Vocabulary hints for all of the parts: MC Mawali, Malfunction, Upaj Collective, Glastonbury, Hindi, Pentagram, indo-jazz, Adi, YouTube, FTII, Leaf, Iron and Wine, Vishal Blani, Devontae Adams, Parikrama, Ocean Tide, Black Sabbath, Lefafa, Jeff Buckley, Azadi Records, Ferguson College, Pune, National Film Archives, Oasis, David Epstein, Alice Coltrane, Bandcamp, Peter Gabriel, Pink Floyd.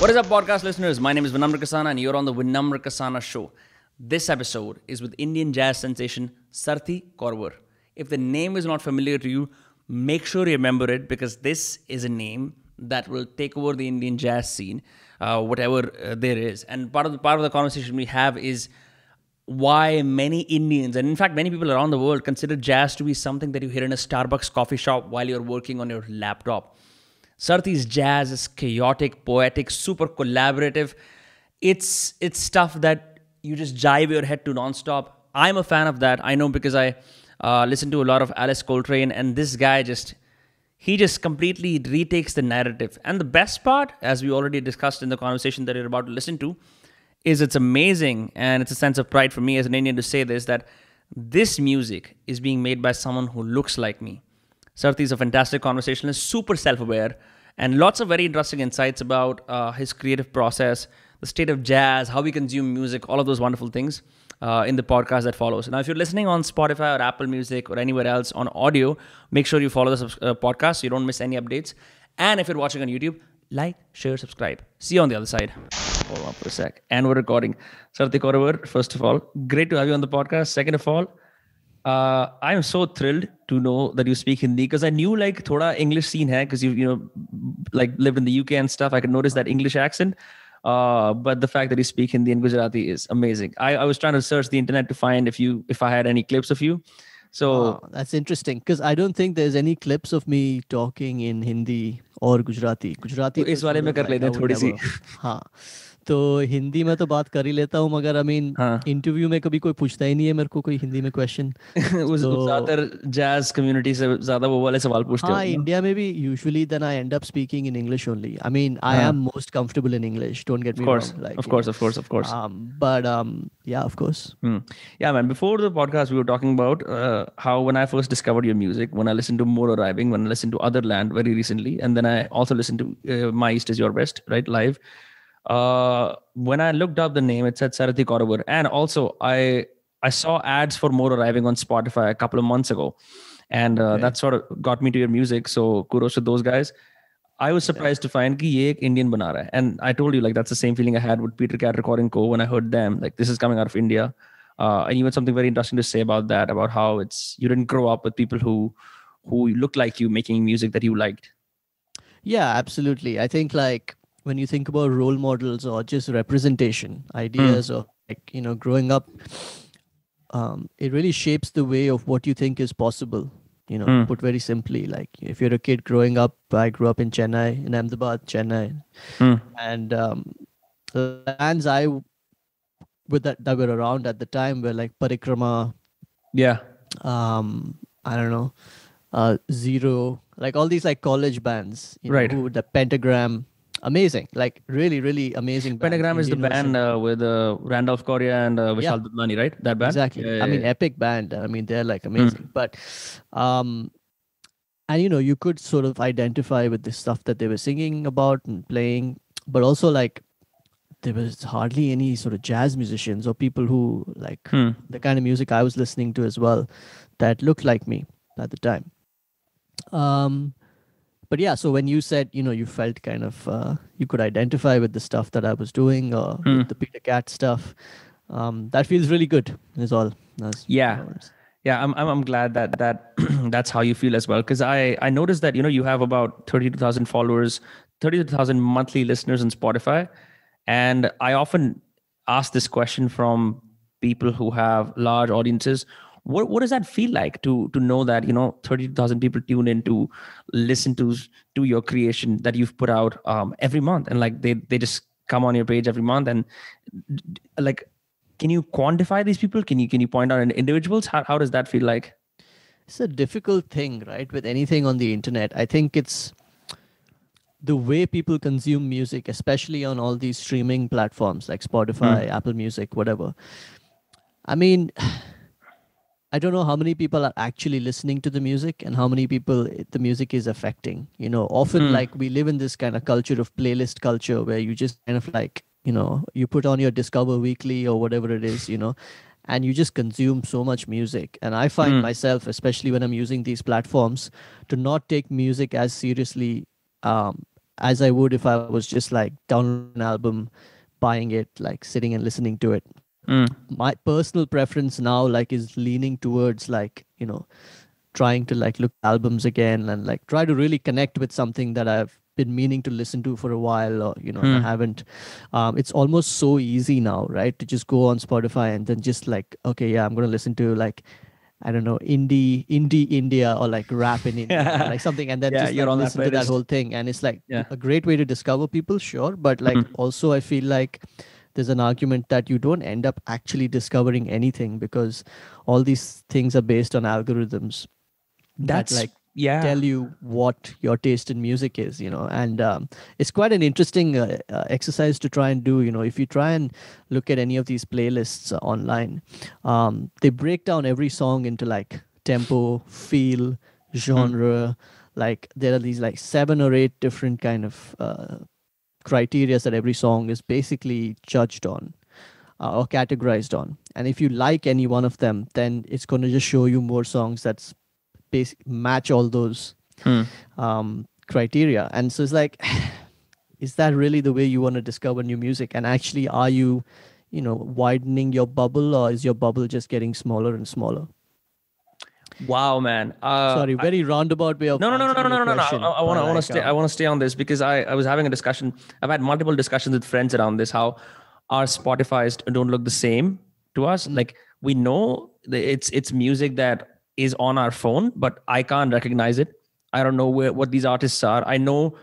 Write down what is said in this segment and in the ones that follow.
What is up, podcast listeners? My name is Vinamre Kasanaa and you're on the Vinamre Kasanaa Show. This episode is with Indian jazz sensation Sarathy Korwar. If the name is not familiar to you, make sure you remember it because this is a name that will take over the Indian jazz scene, whatever there is. And part of the conversation we have is why many Indians, and in fact many people around the world, consider jazz to be something that you hear in a Starbucks coffee shop while you're working on your laptop. Sarathy's jazz is chaotic, poetic, super collaborative. It's stuff that you just jive your head to nonstop. I'm a fan of that. I know because I listen to a lot of Alice Coltrane, and this guy just completely retakes the narrative. And the best part, as we already discussed in the conversation that you're about to listen to, is it's amazing, and it's a sense of pride for me as an Indian to say this, that this music is being made by someone who looks like me. Sarathy is a fantastic conversationalist, super self-aware, and lots of very interesting insights about his creative process, the state of jazz, how we consume music, all of those wonderful things in the podcast that follows. Now, if you're listening on Spotify or Apple Music or anywhere else on audio, make sure you follow this podcast so you don't miss any updates. And if you're watching on YouTube, like, share, subscribe. See you on the other side. Hold on for a sec. And we're recording. Sarathy Korwar, first of all, great to have you on the podcast. Second of all, I'm so thrilled to know that you speak Hindi because I knew like thoda English scene hai because you lived in the UK and stuff. I could notice that English accent. But the fact that you speak Hindi and Gujarati is amazing. I was trying to search the internet to find if I had any clips of you. So that's interesting because I don't think there's any clips of me talking in Hindi or Gujarati. Gujarati is wale mein kar lete hain thodi si. Haan. तो हिंदी में तो बात कर ही लेता हूँ मगर हाँ. Interview में कभी कोई पूछता ही नहीं है मेरे को कोई हिंदी में क्वेश्चन उस ज़्यादातर जैज कम्युनिटी से ज़्यादा वो वाले सवाल पूछते हैं इंडिया में भी usually then I end up speaking in English only I mean I am most comfortable in English don't get me wrong like of course but yeah of course yeah man before the podcast we were talking about how when I first discovered your music when I listened to More Arriving when I listened to Other Land very recently and then I also listened to My East is Your Best right live when I looked up the name, it said Sarathy Korwar. And also I saw ads for More Arriving on Spotify a couple of months ago. And okay. That sort of got me to your music. So kudos to those guys. I was surprised to find that this is Indian bana raha hai. And I told you like, that's the same feeling I had with Peter Cat Recording Co. when I heard them, like this is coming out of India. And you had something very interesting to say about that, about how you didn't grow up with people who looked like you making music that you liked. Yeah, absolutely. I think like, when you think about role models or just representation ideas or like, growing up, it really shapes the way of what you think is possible, put very simply, like if you're a kid growing up, I grew up in Chennai, in Ahmedabad, Chennai. And lands that were around at the time were like Parikrama. Yeah. I don't know. Zero, like all these like college bands, right. The Pentagram. Amazing, like really amazing band. Pentagram is Indian the band with Randolph Correia and Vishal Blani, right? That band? Exactly. Yeah, I mean, epic band. I mean, they're like amazing. But, and you could sort of identify with the stuff that they were singing about and playing. But also like, there was hardly any sort of jazz musicians or people who like the kind of music I was listening to as well that looked like me at the time. But yeah, so when you said, you felt kind of, you could identify with the stuff that I was doing or with the Peter Cat stuff, that feels really good is all. Yeah, I'm glad that that's how you feel as well. Because I noticed that, you have about 32,000 followers, 32,000 monthly listeners on Spotify. And I often ask this question from people who have large audiences. What does that feel like to know that 30,000 people tune in to listen to your creation that you've put out every month, and like they just come on your page every month, and like can you quantify these people? Can you point out individuals? How does that feel like? It's a difficult thing, right? With anything on the internet, I think it's the way people consume music, especially on all these streaming platforms like Spotify, Apple Music, whatever. I mean. I don't know how many people are actually listening to the music and how many people the music is affecting. Often like we live in this kind of culture of playlist culture where you just kind of like, you put on your Discover Weekly or whatever it is, and you just consume so much music. And I find myself, especially when I'm using these platforms, to not take music as seriously as I would if I was just like downloading an album, buying it, like sitting and listening to it. My personal preference now, like, is leaning towards, like, you know, trying to like look at albums again and like try to really connect with something that I've been meaning to listen to for a while, or, you know, I haven't. It's almost so easy now, right? To just go on Spotify and then just like, okay, yeah, I'm going to listen to like, I don't know, India or like rap in India, like something, and then just you're like on listen to that whole thing. And it's like a great way to discover people, sure. But like also I feel like there's an argument that you don't end up actually discovering anything because all these things are based on algorithms that tell you what your taste in music is, you know. And it's quite an interesting exercise to try and do, you know. If you try and look at any of these playlists online, they break down every song into like tempo, feel, genre. Like there are these like 7 or 8 different kind of criteria that every song is basically judged on or categorized on. And if you like any one of them, then it's going to just show you more songs that's basic match all those criteria. And so it's like, is that really the way you want to discover new music? And actually, are you, you know, widening your bubble, or is your bubble just getting smaller and smaller? Wow, man. Sorry, very roundabout way of No. I want to stay on this because I was having a discussion. I've had multiple discussions with friends around this, how our Spotify's don't look the same to us. Like, we know it's music that is on our phone, but I can't recognize it. I don't know what these artists are. I know,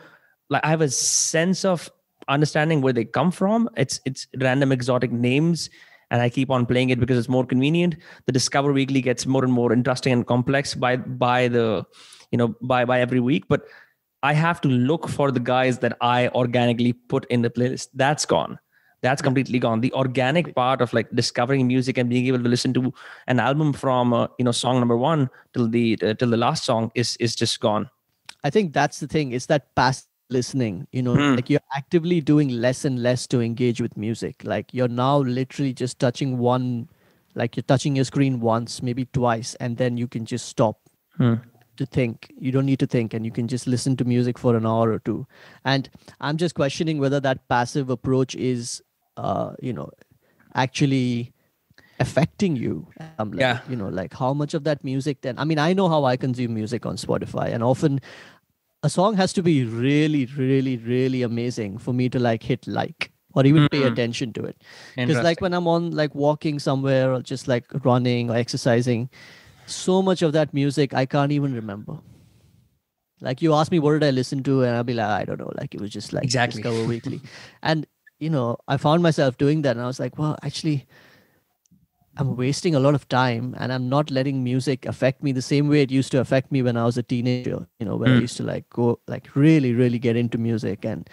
like, I have a sense of understanding where they come from. It's random exotic names, and I keep on playing it because it's more convenient. The Discover Weekly gets more and more interesting and complex by every week. But I have to look for the guys that I organically put in the playlist. That's gone. That's completely gone. The organic part of like discovering music and being able to listen to an album from song number 1 till the last song is just gone. I think that's the thing. It's that past listening, you know, like you're actively doing less and less to engage with music. Like you're now literally just touching one, like you're touching your screen once, maybe twice, and then you can just stop to think. You don't need to think, and you can just listen to music for an hour or two. And I'm just questioning whether that passive approach is actually affecting you. How much of that music then, I mean, I know how I consume music on Spotify, and often a song has to be really, really, really amazing for me to like hit like, or even pay attention to it. Because like when I'm on like walking somewhere or just like running or exercising, so much of that music I can't even remember. Like you ask me, what did I listen to? And I'll be like, I don't know. Like it was just like Discover Weekly. And you know, I found myself doing that, and I was like, well, actually, I'm wasting a lot of time, and I'm not letting music affect me the same way it used to affect me when I was a teenager, you know, when I used to like go like really, really get into music and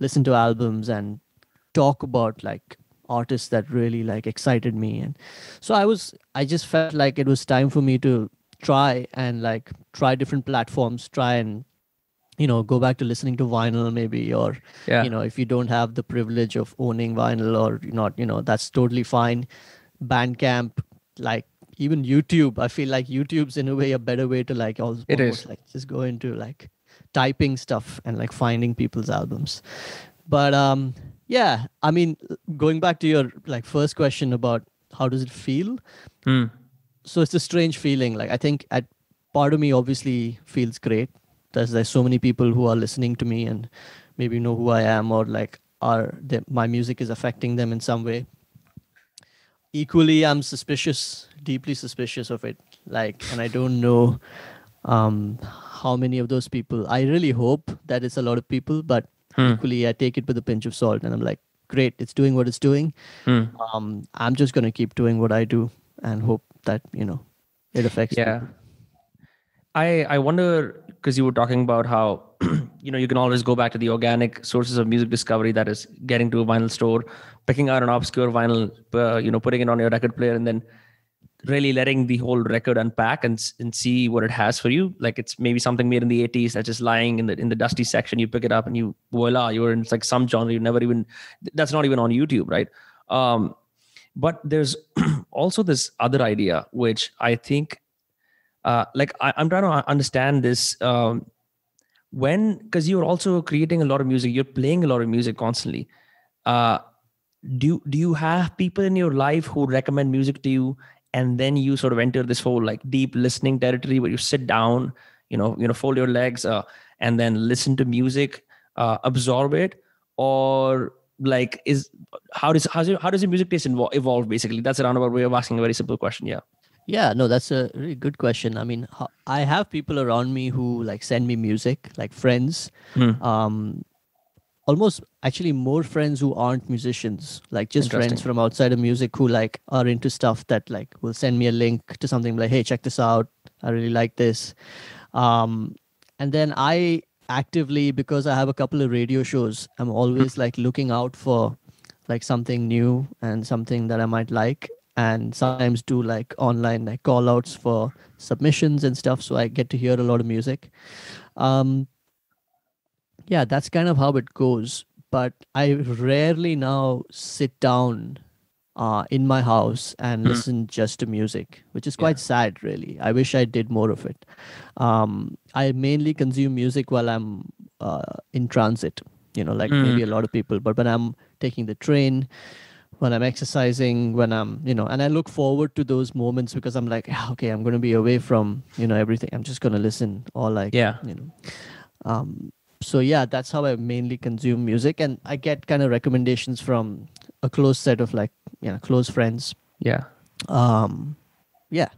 listen to albums and talk about like artists that really like excited me. And so I just felt like it was time for me to try different platforms, go back to listening to vinyl maybe, or, if you don't have the privilege of owning vinyl or not, you know, that's totally fine. Bandcamp, like even YouTube. I feel like YouTube's in a way a better way to like also it is. Like just go into like typing stuff and like finding people's albums. But I mean, going back to your like first question about how does it feel? So it's a strange feeling. Like I think part of me obviously feels great. There's so many people who are listening to me and maybe know who I am, or like my music is affecting them in some way. Equally, I'm deeply suspicious of it. Like, and I don't know how many of those people. I really hope that it's a lot of people, but equally, I take it with a pinch of salt, and I'm like, great, it's doing what it's doing. I'm just going to keep doing what I do and hope that, you know, it affects people. I wonder, because you were talking about how, you know, you can always go back to the organic sources of music discovery, that is getting to a vinyl store, picking out an obscure vinyl, putting it on your record player, and then really letting the whole record unpack and see what it has for you. Like it's maybe something made in the 80s that's just lying in the dusty section. You pick it up and you, voila, you're in like some genre you never even, that's not even on YouTube, right? But there's also this other idea, which I think, I'm trying to understand this when, because you're also creating a lot of music, you're playing a lot of music constantly. Do you have people in your life who recommend music to you, and then you sort of enter this whole like deep listening territory where you sit down, you know, fold your legs, and then listen to music, absorb it, or like how does the music taste evolve? Basically, that's a roundabout way of asking a very simple question. Yeah. Yeah, no, that's a really good question. I mean, I have people around me who like send me music, like friends. Almost actually more friends who aren't musicians, like just friends from outside of music who like are into stuff that like will send me a link to something like, hey, check this out. I really like this. And then I actively, because I have a couple of radio shows, I'm always like looking out for like something new and something that I might like. And sometimes do like online like call outs for submissions and stuff. So I get to hear a lot of music. Yeah, that's kind of how it goes. But I rarely now sit down in my house and listen just to music, which is quite sad, really. I wish I did more of it. I mainly consume music while I'm in transit, you know, like maybe a lot of people. But when I'm taking the train, when I'm exercising, when I'm, you know, and I look forward to those moments because I'm like, okay, I'm going to be away from, you know, everything. I'm just going to listen or like, you know. So yeah, that's how I mainly consume music. And I get kind of recommendations from a close set of like, you know, close friends. Yeah. Yeah.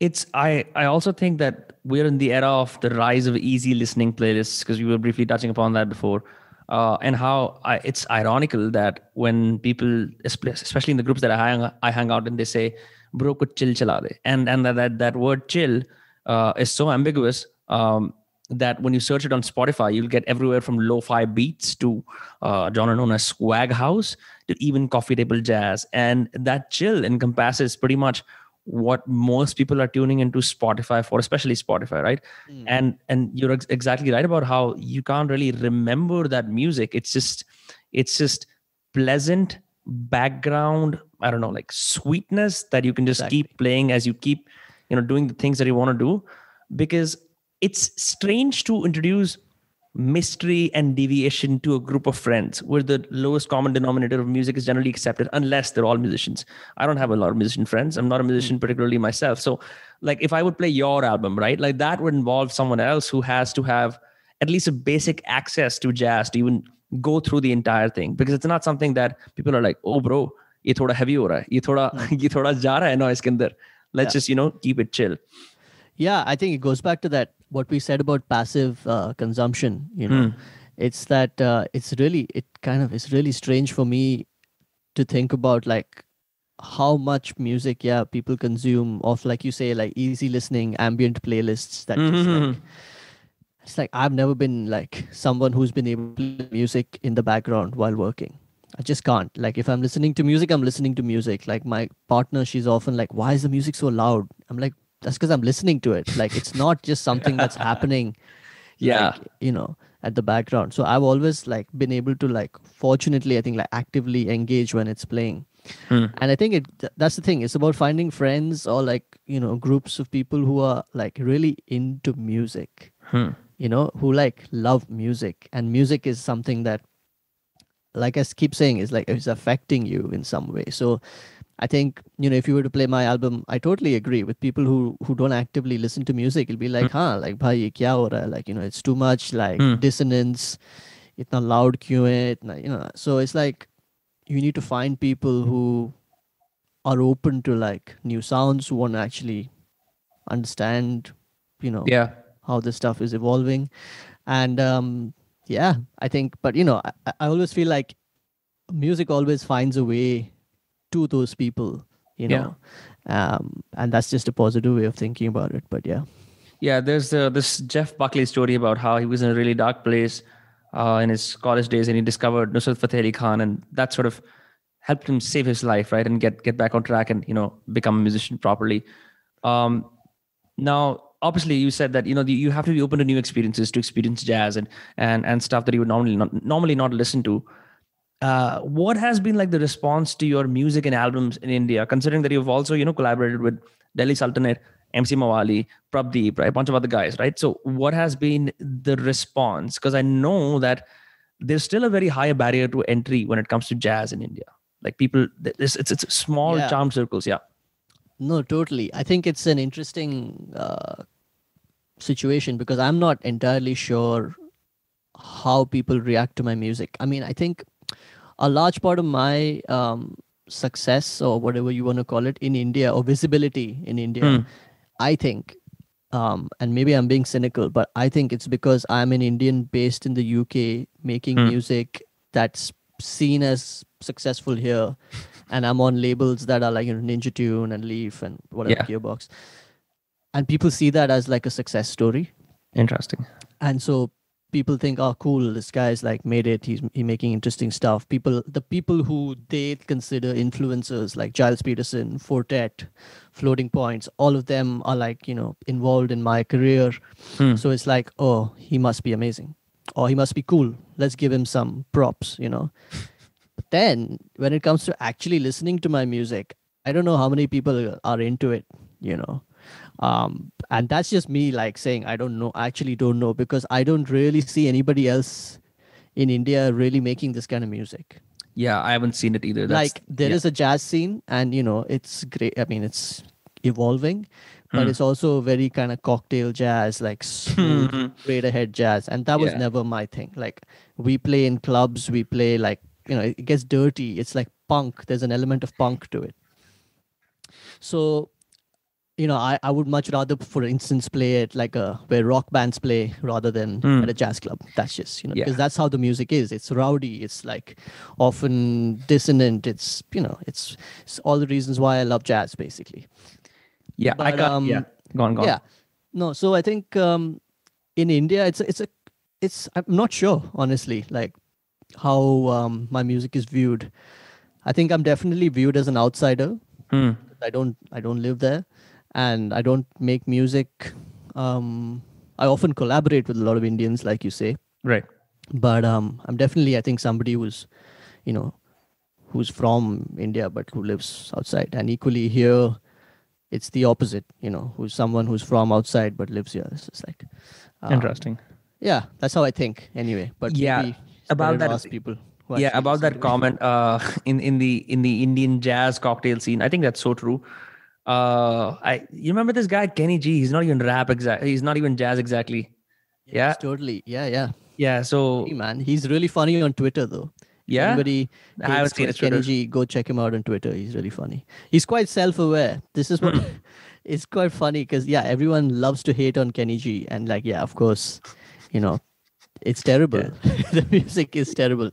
It's, I also think that we're in the era of the rise of easy listening playlists, because we were briefly touching upon that before. And how it's ironical that when people, especially in the groups that I hang out in, they say, bro, kuch chill chala de. And that word chill is so ambiguous that when you search it on Spotify, you'll get everywhere from lo-fi beats to genre known as swag house to even coffee table jazz. And that chill encompasses pretty much what most people are tuning into Spotify for, especially Spotify, right? And you're exactly right about how you can't really remember that music. It's just pleasant background, I don't know, like sweetness that you can just keep playing as you keep, you know, doing the things that you want to do, because it's strange to introduce mystery and deviation to a group of friends where the lowest common denominator of music is generally accepted, unless they're all musicians. I don't have a lot of musician friends. I'm not a musician particularly myself. So like if I would play your album, right? Like that would involve someone else who has to have at least a basic access to jazz to even go through the entire thing, because it's not something that people are like, oh bro, ye thoda heavy ho raha hai, ye thoda ja raha hai na iske andar. Let's just, you know, keep it chill. Yeah, I think it goes back to that what we said about passive consumption, you know, it's that it's really strange for me to think about like how much music, people consume of, like you say, like easy listening, ambient playlists. That just, like, it's like, I've never been like someone who's been able to play music in the background while working. I just can't. Like if I'm listening to music, I'm listening to music. Like my partner, she's often like, why is the music so loud? I'm like, that's because I'm listening to it. Like, it's not just something that's happening, like, you know, at the background. So I've always like been able to like, fortunately, I think like actively engage when it's playing. And I think that's the thing. It's about finding friends or like, you know, groups of people who are like really into music, you know, who like love music. And music is something that, like I keep saying, is like, it's affecting you in some way. So I think, you know, if you were to play my album, I totally agree with people who don't actively listen to music. It'll be like, like, bhai, kya ho raha? Like, you know, it's too much, like dissonance, itna loud kyun hai, itna, you know. So it's like, you need to find people who are open to like new sounds, who want to actually understand, you know, how this stuff is evolving. And yeah, I think, but you know, I always feel like music always finds a way to those people, you know, and that's just a positive way of thinking about it. But there's this Jeff Buckley story about how he was in a really dark place in his college days, and he discovered Nusrat Fateh Ali Khan, and that sort of helped him save his life, right, and get back on track and, you know, become a musician properly. Now, obviously, you said that, you know, you have to be open to new experiences to experience jazz and stuff that you would normally not listen to. What has been like the response to your music and albums in India, considering that you've also, you know, collaborated with Delhi Sultanate MC Mawali, Prabh Deep, right? A bunch of other guys, right? So what has been the response? Because I know that there's still a very high barrier to entry when it comes to jazz in India. Like people, it's small charm circles. Yeah. No, totally. I think it's an interesting situation because I'm not entirely sure how people react to my music. I mean, I think a large part of my success or whatever you want to call it in India or visibility in India, I think, and maybe I'm being cynical, but I think it's because I'm an Indian based in the UK making music that's seen as successful here. And I'm on labels that are like, you know, Ninja Tune and Leaf and whatever, Gearbox. And people see that as like a success story. Interesting. And so people think, oh, cool, this guy's like made it. He's making interesting stuff. The people who they consider influencers like Giles Peterson, Fortet, Floating Points, all of them are like, you know, involved in my career. So it's like, oh, he must be amazing. Or he must be cool. Let's give him some props, you know. But then when it comes to actually listening to my music, I don't know how many people are into it, you know. And that's just me like saying, I don't know, I actually don't know, because I don't really see anybody else in India really making this kind of music. Yeah, I haven't seen it either. Like there is a jazz scene and, you know, it's great. I mean, it's evolving, but it's also very kind of cocktail jazz, like smooth, straight ahead jazz. And that was never my thing. Like we play in clubs, we play like, you know, it gets dirty. It's like punk. There's an element of punk to it. So, you know, I would much rather, for instance, play it like where rock bands play rather than at a jazz club. That's just, you know, because that's how the music is. It's rowdy. It's like often dissonant. It's, you know, it's all the reasons why I love jazz, basically. Yeah, but, I got, yeah, go on. Yeah, no, so I think in India, I'm not sure, honestly, like how my music is viewed. I think I'm definitely viewed as an outsider. I don't live there. And I don't make music. I often collaborate with a lot of Indians, like you say. Right. But I'm definitely, I think, somebody who's, you know, who's from India, but who lives outside. And equally here, it's the opposite, you know, who's someone who's from outside, but lives here. It's just like... interesting. Yeah, that's how I think anyway. But yeah, about that... Ask people. Yeah, about that comment in the Indian jazz cocktail scene. I think that's so true. You remember this guy Kenny G? He's not even rap exactly. He's not even jazz exactly. Yeah, totally. Yeah. So hey man, he's really funny on Twitter though. Yeah, anybody I haven't seen Kenny G, go check him out on Twitter. He's really funny. He's quite self-aware. This is what it's quite funny because everyone loves to hate on Kenny G and like of course, you know, it's terrible. Yeah. The music is terrible.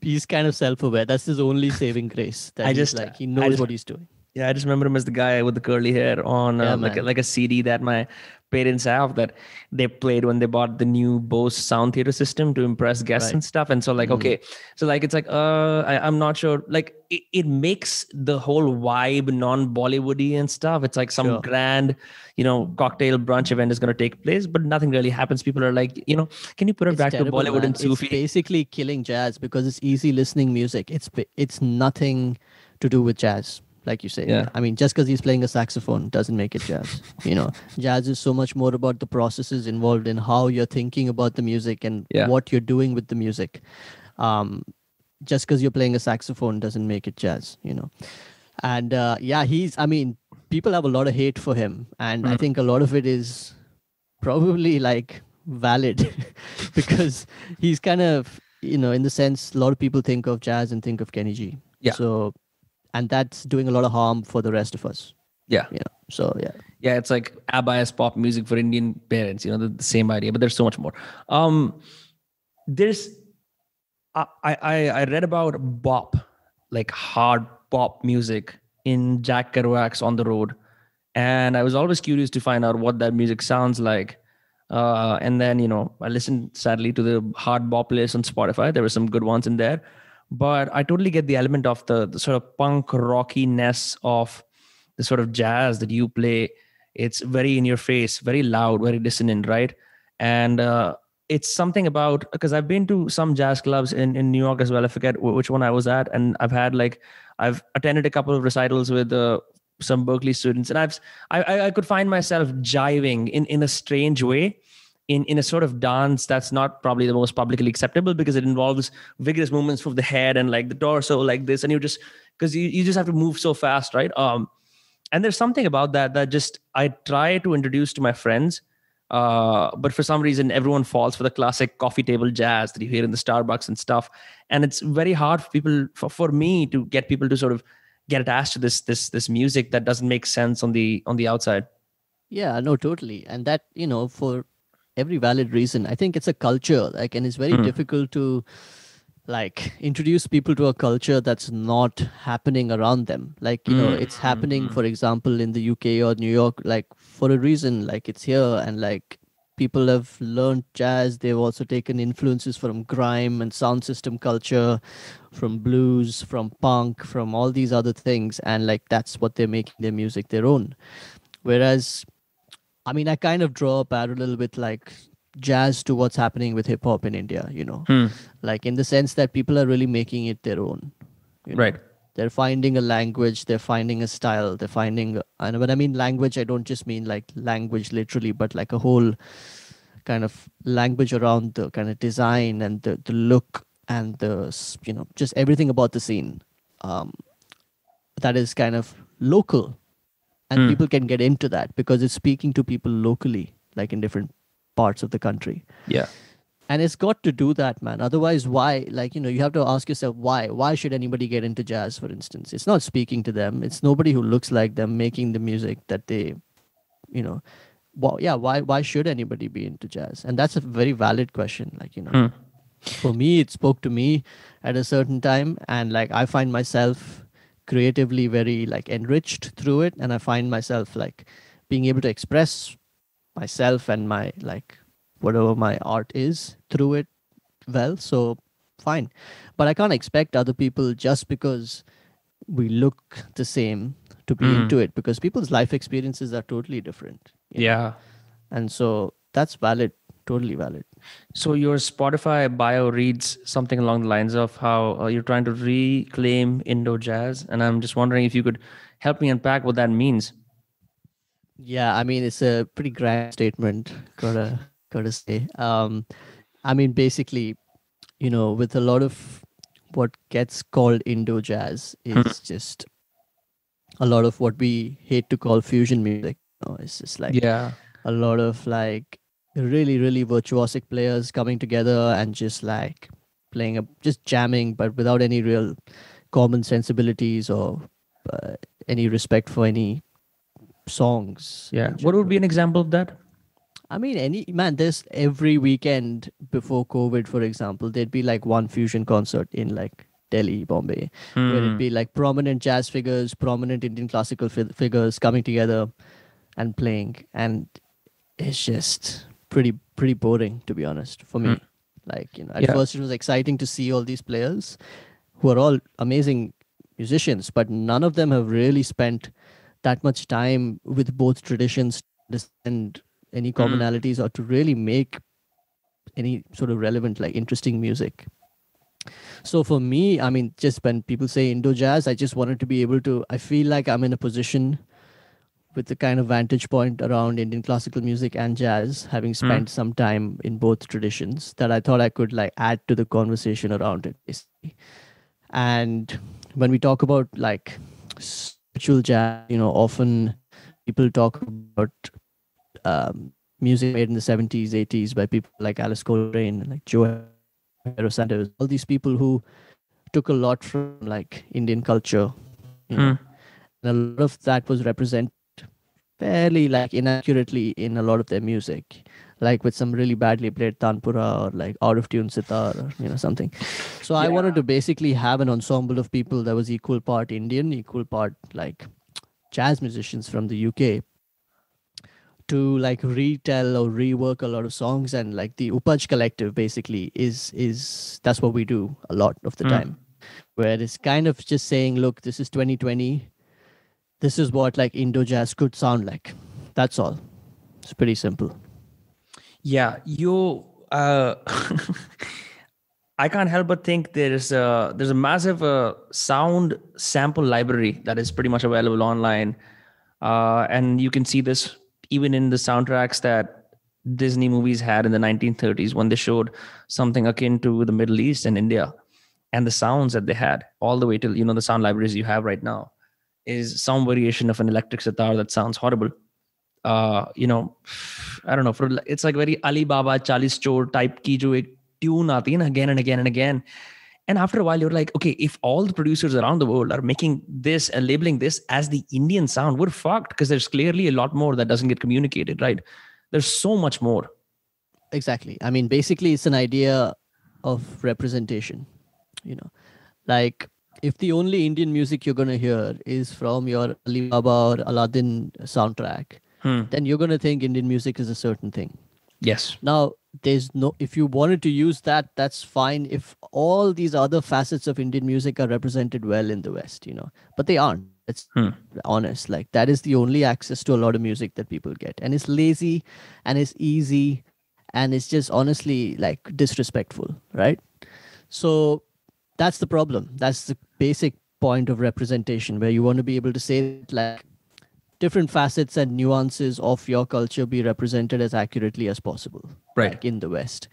He's kind of self-aware. That's his only saving grace. That he knows what he's doing. Yeah, I just remember him as the guy with the curly hair on like a CD that my parents have that they played when they bought the new Bose sound theater system to impress guests and stuff. And so like, it's like, I'm not sure. Like it makes the whole vibe non-Bollywoody and stuff. It's like some grand, you know, cocktail brunch event is going to take place, but nothing really happens. People are like, you know, can you put it back to Bollywood and Sufi? It's basically killing jazz because it's easy listening music. It's nothing to do with jazz. Like you say, I mean, just because he's playing a saxophone doesn't make it jazz. You know, jazz is so much more about the processes involved in how you're thinking about the music and what you're doing with the music. Just because you're playing a saxophone doesn't make it jazz, you know. And people have a lot of hate for him. And I think a lot of it is probably like valid because he's kind of, you know, in the sense, a lot of people think of jazz and think of Kenny G. Yeah. So... And that's doing a lot of harm for the rest of us. Yeah. You know, so, yeah. Yeah, it's like ABBA pop music for Indian parents, you know, the same idea, but there's so much more. I read about bop, like hard bop music in Jack Kerouac's On the Road. And I was always curious to find out what that music sounds like. And then, you know, I listened sadly to the hard bop list on Spotify. There were some good ones in there. But I totally get the element of the sort of punk rockiness of the sort of jazz that you play. It's very in your face, very loud, very dissonant, right? And it's something about, because I've been to some jazz clubs in New York as well. I forget which one I was at. And I've attended a couple of recitals with some Berkeley students, and I could find myself jiving in a strange way, in a sort of dance that's not probably the most publicly acceptable because it involves vigorous movements of the head and like the torso like this, and you just have to move so fast, right? And there's something about that just I try to introduce to my friends, but for some reason everyone falls for the classic coffee table jazz that you hear in the Starbucks and stuff, and it's very hard for people for me to get people to sort of get attached to this music that doesn't make sense on the outside. Yeah, no, totally. And that, for every valid reason, I think it's a culture, like, and it's very difficult to like introduce people to a culture that's not happening around them. Like, it's happening, for example, in the UK or New York, like for a reason, like it's here, and like people have learned jazz. They've also taken influences from grime and sound system culture, from blues, from punk, from all these other things. And like, that's what they're making their music their own. Whereas, I mean, I kind of draw a parallel with like jazz to what's happening with hip hop in India, like in the sense that people are really making it their own. Right. They're finding a language, they're finding a style, they're finding, and when I mean language, I don't just mean like language literally, but like a whole kind of language around the kind of design and the look and the, just everything about the scene that is kind of local. And people can get into that because it's speaking to people locally, like in different parts of the country. Yeah. And it's got to do that, man. Otherwise, why? Like, you have to ask yourself, why? Why should anybody get into jazz, for instance? It's not speaking to them. It's nobody who looks like them making the music that they, Well, yeah, why should anybody be into jazz? And that's a very valid question. Like, for me, it spoke to me at a certain time. And like, I find myself creatively very like enriched through it, and I find myself like being able to express myself and my like whatever my art is through it. Well, so fine, but I can't expect other people just because we look the same to be into it, because people's life experiences are totally different. Yeah, and so that's valid, totally valid. So your Spotify bio reads something along the lines of how you're trying to reclaim Indo jazz, and I'm just wondering if you could help me unpack what that means. Yeah, I mean, it's a pretty grand statement, gotta say. I mean, basically, with a lot of what gets called Indo jazz is just a lot of what we hate to call fusion music. It's just like a lot of like really, really virtuosic players coming together and just like playing, just jamming, but without any real common sensibilities or any respect for any songs. Yeah. What would be an example of that? I mean, there's every weekend before COVID, for example, there'd be like one fusion concert in like Delhi, Bombay, where it'd be like prominent jazz figures, prominent Indian classical figures coming together and playing. And it's just pretty boring, to be honest, for me. Like, at first it was exciting to see all these players who are all amazing musicians, but none of them have really spent that much time with both traditions and any commonalities or to really make any sort of relevant, like interesting music. So for me, I mean, just when people say Indo jazz, I just wanted to be able to, I feel like I'm in a position with the kind of vantage point around Indian classical music and jazz, having spent some time in both traditions, that I thought I could like add to the conversation around it. And when we talk about like spiritual jazz, often people talk about music made in the 70s, 80s by people like Alice Coltrane, like Joe Sanders, all these people who took a lot from like Indian culture. And a lot of that was represented fairly like inaccurately in a lot of their music, like with some really badly played tanpura or like out of tune sitar or something. So I wanted to basically have an ensemble of people that was equal part Indian, equal part like jazz musicians from the UK to like retell or rework a lot of songs. And like the Upaj collective basically is that's what we do a lot of the time, where it's kind of just saying, look, this is 2020. This is what like Indo jazz could sound like. That's all. It's pretty simple. Yeah. You, I can't help but think there's a massive sound sample library that is pretty much available online. And you can see this even in the soundtracks that Disney movies had in the 1930s when they showed something akin to the Middle East and India, and the sounds that they had all the way till, you know, the sound libraries you have right now is some variation of an electric sitar that sounds horrible. I don't know. It's like very Ali Baba, Chalis Chor type ki jo ek tune aati hai na, again and again and again. And after a while, you're like, okay, if all the producers around the world are making this and labeling this as the Indian sound, we're fucked, because there's clearly a lot more that doesn't get communicated, right? There's so much more. Exactly. I mean, basically, it's an idea of representation, you know, like if the only Indian music you're going to hear is from your Ali Baba or Aladdin soundtrack, then you're going to think Indian music is a certain thing. Yes. Now, there's no, if you wanted to use that, that's fine. If all these other facets of Indian music are represented well in the West, you know, but they aren't. It's honest. Like, that is the only access to a lot of music that people get. And it's lazy and it's easy and it's just honestly like disrespectful. Right. So that's the problem. That's the basic point of representation, where you want to be able to say like different facets and nuances of your culture be represented as accurately as possible, right? Like in the West.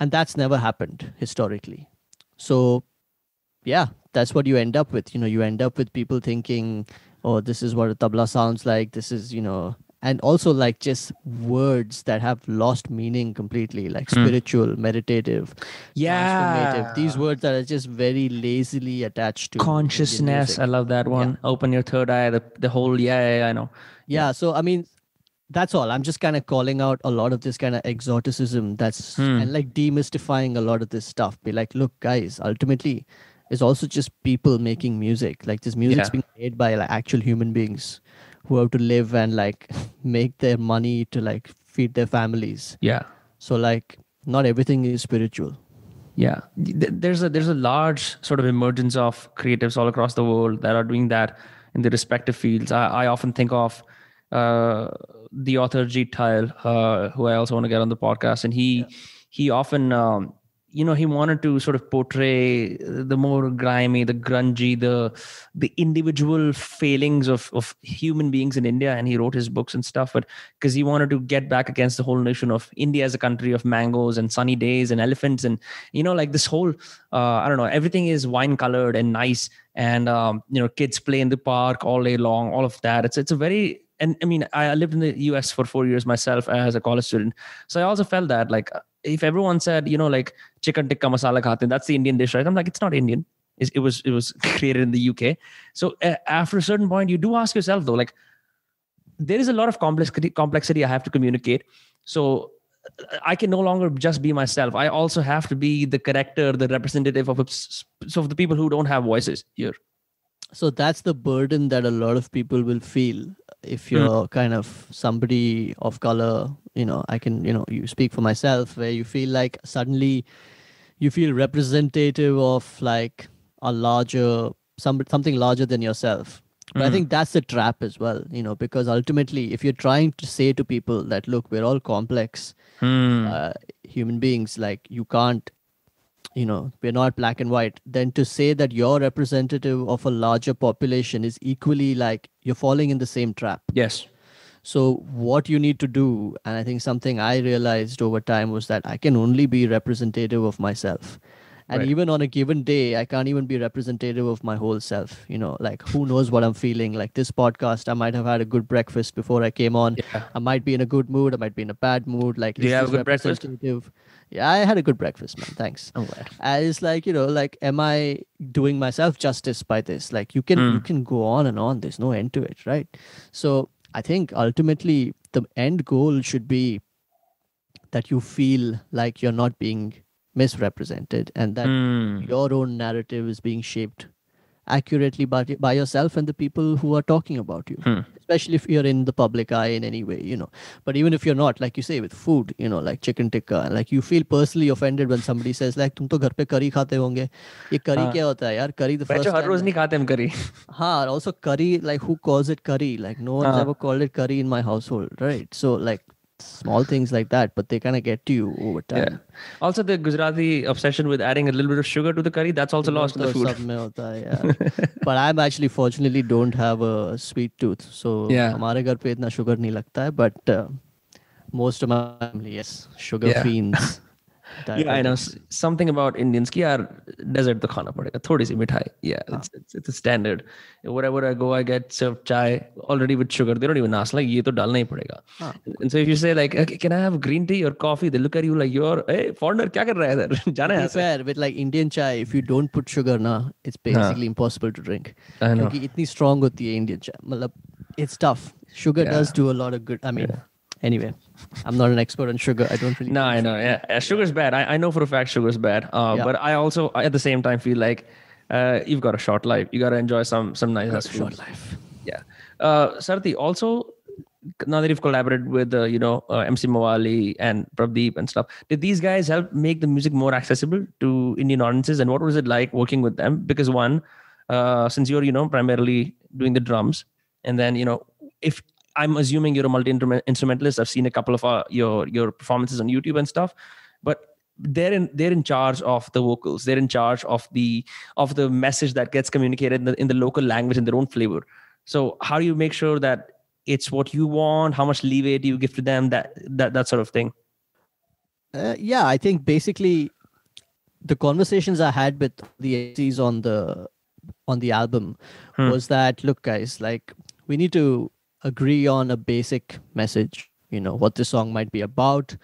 And that's never happened historically. So yeah, that's what you end up with. You know, you end up with people thinking, oh, this is what a tabla sounds like. This is, you know, and also like just words that have lost meaning completely, like spiritual, meditative, transformative. These words that are just very lazily attached to consciousness. I love that one. Yeah. Open your third eye, the whole, I know. Yeah. So, I mean, that's all. I'm just kind of calling out a lot of this kind of exoticism that's and like demystifying a lot of this stuff. Be like, look, guys, ultimately, it's also just people making music. Like, this music's being made by like actual human beings who have to live and like make their money to like feed their families. Yeah. So like not everything is spiritual. Yeah. There's a large sort of emergence of creatives all across the world that are doing that in their respective fields. I often think of the author Jeet Tile, who I also want to get on the podcast. And he often, you know, he wanted to sort of portray the more grimy, the grungy, the individual failings of human beings in India. And he wrote his books and stuff, but because he wanted to get back against the whole notion of India as a country of mangoes and sunny days and elephants. And, you know, like this whole, I don't know, everything is wine colored and nice. And, you know, kids play in the park all day long, all of that. It's a very, and I mean, I lived in the US for 4 years myself as a college student. So I also felt that like, if everyone said, you know, like chicken tikka masala khate, that's the Indian dish, right? I'm like, it's not Indian. It was created in the UK. So after a certain point, you do ask yourself though, like there is a lot of complexity I have to communicate. So I can no longer just be myself. I also have to be the character, the representative of the people who don't have voices here. So that's the burden that a lot of people will feel if you're kind of somebody of color. You know, I can, you know, you speak for myself, where you feel like suddenly you feel representative of like a larger, something larger than yourself. But I think that's a trap as well, you know, because ultimately if you're trying to say to people that, look, we're all complex human beings, like you can't, you know, we're not black and white, then to say that you're representative of a larger population is equally like you're falling in the same trap. Yes. So what you need to do, and I think something I realized over time, was that I can only be representative of myself. And even on a given day, I can't even be representative of my whole self. You know, like who knows what I'm feeling. Like this podcast, I might have had a good breakfast before I came on. Yeah. I might be in a good mood. I might be in a bad mood. Like, do you have a good breakfast? Yeah, I had a good breakfast, man. Thanks. I'm glad. It's like, you know, like, am I doing myself justice by this? Like, you can go on and on. There's no end to it, right? So I think ultimately the end goal should be that you feel like you're not being misrepresented, and that your own narrative is being shaped accurately by yourself and the people who are talking about you, especially if you're in the public eye in any way, you know. But even if you're not, like you say with food, you know, like chicken tikka, and like you feel personally offended when somebody says like, tum to ghar pe curry khate honge, ye curry kya hota hai yaar? Curry the first time, har roz nahi khate hum curry. Haan, also curry, like who calls it curry? Like no one's ever called it curry in my household, right? So like small things like that, but they kind of get to you over time. Yeah. Also, the Gujarati obsession with adding a little bit of sugar to the curry, that's also lost in the food. Yeah. But I'm actually fortunately don't have a sweet tooth, so hamare ghar pe itna sugar nahi lagta hai, but most of my family, yes, sugar fiends. Yeah, I know something about Indians ki yaar dessert to khana padega, thodi si mithai. Yeah, it's a standard. Wherever I go, I get served chai already with sugar. They don't even ask like, ye to dalna hi padega. And so if you say like, okay, can I have green tea or coffee? They look at you like, you're hey foreigner, kya kar raha hai idhar? Jana hai. Fair, with like Indian chai, if you don't put sugar na, it's basically impossible to drink. I know. Kyunki itni strong hoti hai Indian chai. Matlab, it's tough. Sugar does do a lot of good. I mean. Yeah. Anyway, I'm not an expert on sugar. I don't really. No, I know. Yeah, sugar's bad. I know for a fact sugar's bad. But I also at the same time feel like you've got a short life. You got to enjoy some nice short life. Yeah. Sarathy, also now that you've collaborated with MC Mawali and Prabh Deep and stuff, did these guys help make the music more accessible to Indian audiences? And what was it like working with them? Because one, since you're primarily doing the drums, and then if I'm assuming you're a multi-instrumentalist. I've seen a couple of your performances on YouTube and stuff, but they're in charge of the vocals. They're in charge of the message that gets communicated in the local language and their own flavor. So how do you make sure that it's what you want? How much leeway do you give to them? That sort of thing. I think basically the conversations I had with the MCs on the album was that, look, guys, like we need to agree on a basic message, what this song might be about.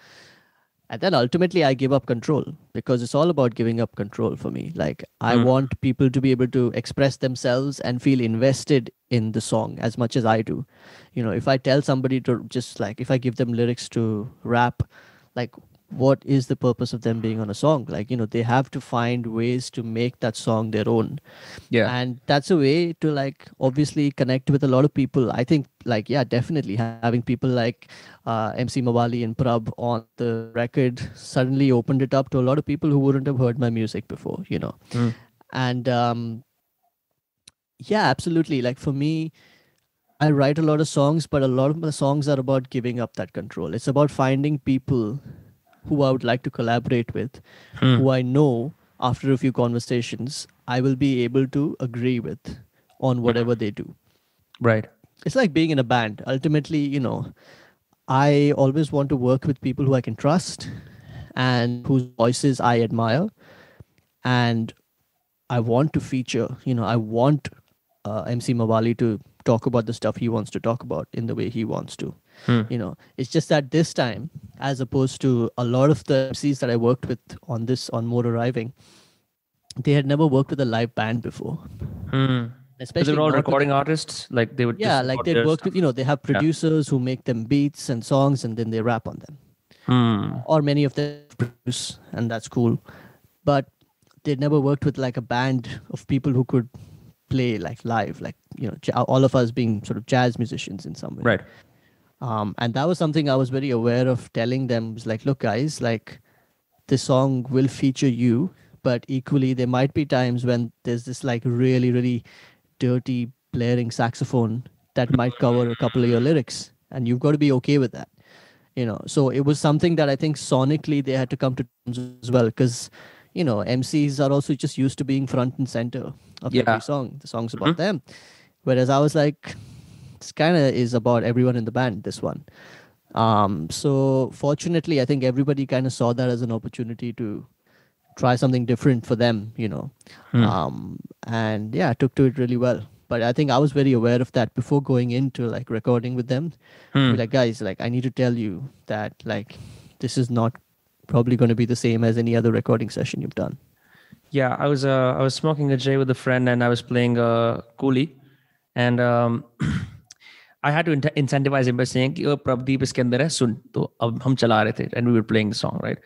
And then ultimately I give up control, because it's all about giving up control for me. Like I want people to be able to express themselves and feel invested in the song as much as I do. If I tell somebody to just like, if I give them lyrics to rap, like what is the purpose of them being on a song? Like, they have to find ways to make that song their own. Yeah. And that's a way to like, obviously connect with a lot of people. I think like, yeah, definitely having people like MC Mawali and Prabh on the record suddenly opened it up to a lot of people who wouldn't have heard my music before, And yeah, absolutely. Like for me, I write a lot of songs, but a lot of my songs are about giving up that control. It's about finding people who I would like to collaborate with, who I know after a few conversations, I will be able to agree with on whatever they do. Right. It's like being in a band. Ultimately, I always want to work with people who I can trust and whose voices I admire. And I want to feature, I want MC Mawali to talk about the stuff he wants to talk about in the way he wants to. It's just that this time, as opposed to a lot of the MCs that I worked with on More Arriving, they had never worked with a live band before. Especially they were all recording artists, like they would. Yeah, like they worked with, they have producers who make them beats and songs, and then they rap on them. Or many of them produce, and that's cool. But they never worked with like a band of people who could play like live, like all of us being sort of jazz musicians in some way. Right. And that was something I was very aware of telling them, was like, look, guys, like this song will feature you, but equally there might be times when there's this like really, really dirty blaring saxophone that might cover a couple of your lyrics, and you've got to be okay with that. So it was something that I think sonically they had to come to terms as well, because, MCs are also just used to being front and center of every song. The song's about them. Whereas I was like, kind of is about everyone in the band, this one. So fortunately, I think everybody kind of saw that as an opportunity to try something different for them, and yeah, I took to it really well. But I think I was very aware of that before going into like recording with them. Like, guys, like I need to tell you that like this is not probably going to be the same as any other recording session you've done. Yeah, I was smoking a J with a friend, and I was playing Cooley, and I had to incentivize him by saying, "Oh, Prabdeep is in there, listen." So, hum chala rahe the, and we were playing the song, right?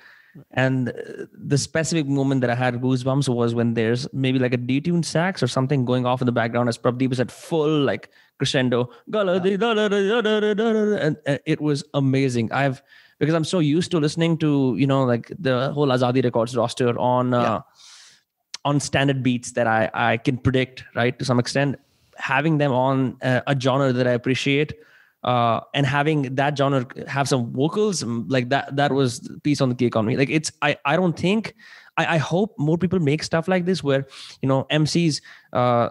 And the specific moment that I had goosebumps was when there's maybe like a detuned sax or something going off in the background as Prabdeep is at full like crescendo, and it was amazing. Because I'm so used to listening to like the whole Azadi Records roster on standard beats that I can predict, right, to some extent. Having them on a genre that I appreciate and having that genre have some vocals like that was the piece on the cake on me. Like it's, I hope more people make stuff like this where, you know, MCs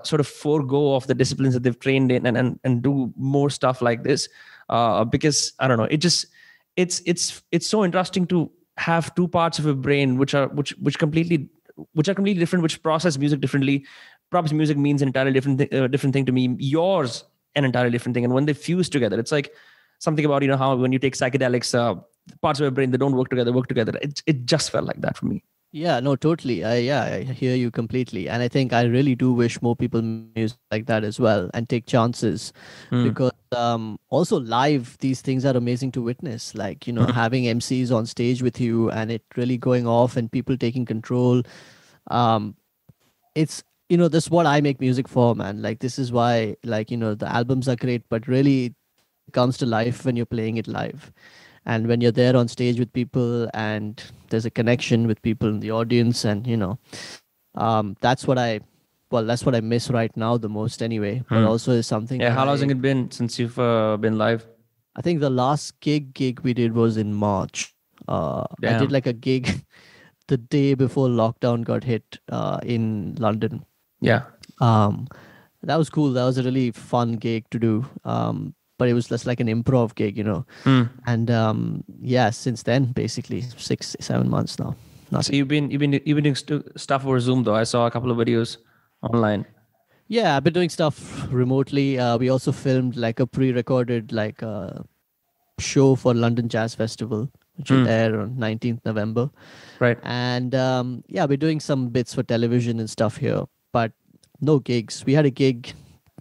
sort of forego of the disciplines that they've trained in and do more stuff like this. Because I don't know, it just, it's so interesting to have two parts of your brain, which are completely different, which process music differently. Prabh's music means an entirely different thing to me. Yours, an entirely different thing. And when they fuse together, it's like something about, you know, how when you take psychedelics, parts of your brain, they don't work together. It just felt like that for me. Yeah, no, totally. I hear you completely. And I think I really do wish more people music like that as well and take chances because also live, these things are amazing to witness. Like, you know, having MCs on stage with you and it really going off and people taking control. It's, you know, this is what I make music for, man. Like, this is why, like, you know, the albums are great, but really it comes to life when you're playing it live. And when you're there on stage with people and there's a connection with people in the audience and, you know, that's what I miss right now the most anyway. But also is something. Yeah. How long has it been since you've been live? I think the last gig we did was in March. I did like a gig the day before lockdown got hit in London. Yeah. That was cool. That was a really fun gig to do. But it was just like an improv gig, you know. And since then, basically 6-7 months now. Nothing. So you've been doing stuff over Zoom though. I saw a couple of videos online. Yeah, I've been doing stuff remotely. We also filmed like a pre-recorded like show for London Jazz Festival, which will air on 19th November. Right. And we're doing some bits for television and stuff here, but no gigs. We had a gig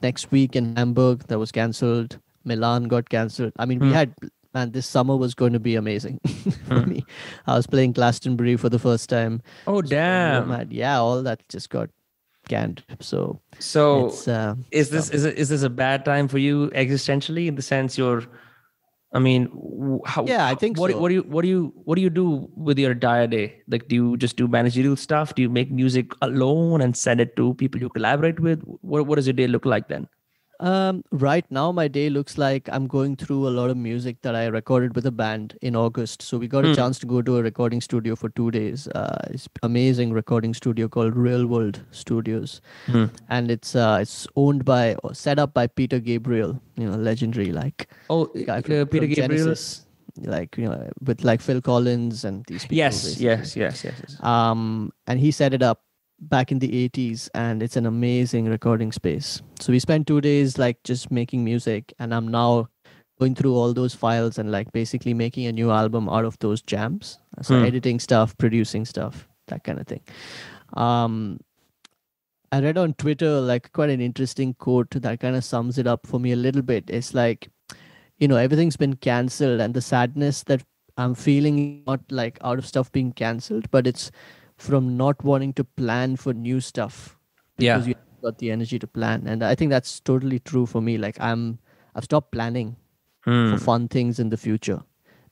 next week in Hamburg that was cancelled. Milan got cancelled. I mean, we had, man, this summer was going to be amazing for me. I was playing Glastonbury for the first time. Oh, damn. Yeah, all that just got canned. So it's, is this a bad time for you existentially in the sense I think so. What do you do with your entire day? Like, do you just do managerial stuff? Do you make music alone and send it to people you collaborate with? What does your day look like then? Right now my day looks like I'm going through a lot of music that I recorded with a band in August. So we got a chance to go to a recording studio for 2 days. It's amazing recording studio called Real World Studios. And it's set up by Peter Gabriel, you know, legendary like. Oh, Peter Gabriel. Like, you know, with like Phil Collins and these people. Yes. And he set it up back in the 80s, and it's an amazing recording space. So we spent 2 days like just making music, and I'm now going through all those files and like basically making a new album out of those jams. So editing stuff, producing stuff, that kind of thing. I read on Twitter like quite an interesting quote that kind of sums it up for me a little bit. It's like, you know, everything's been cancelled, and the sadness that I'm feeling not like out of stuff being cancelled, but it's from not wanting to plan for new stuff because you got the energy to plan. And I think that's totally true for me. Like I've stopped planning for fun things in the future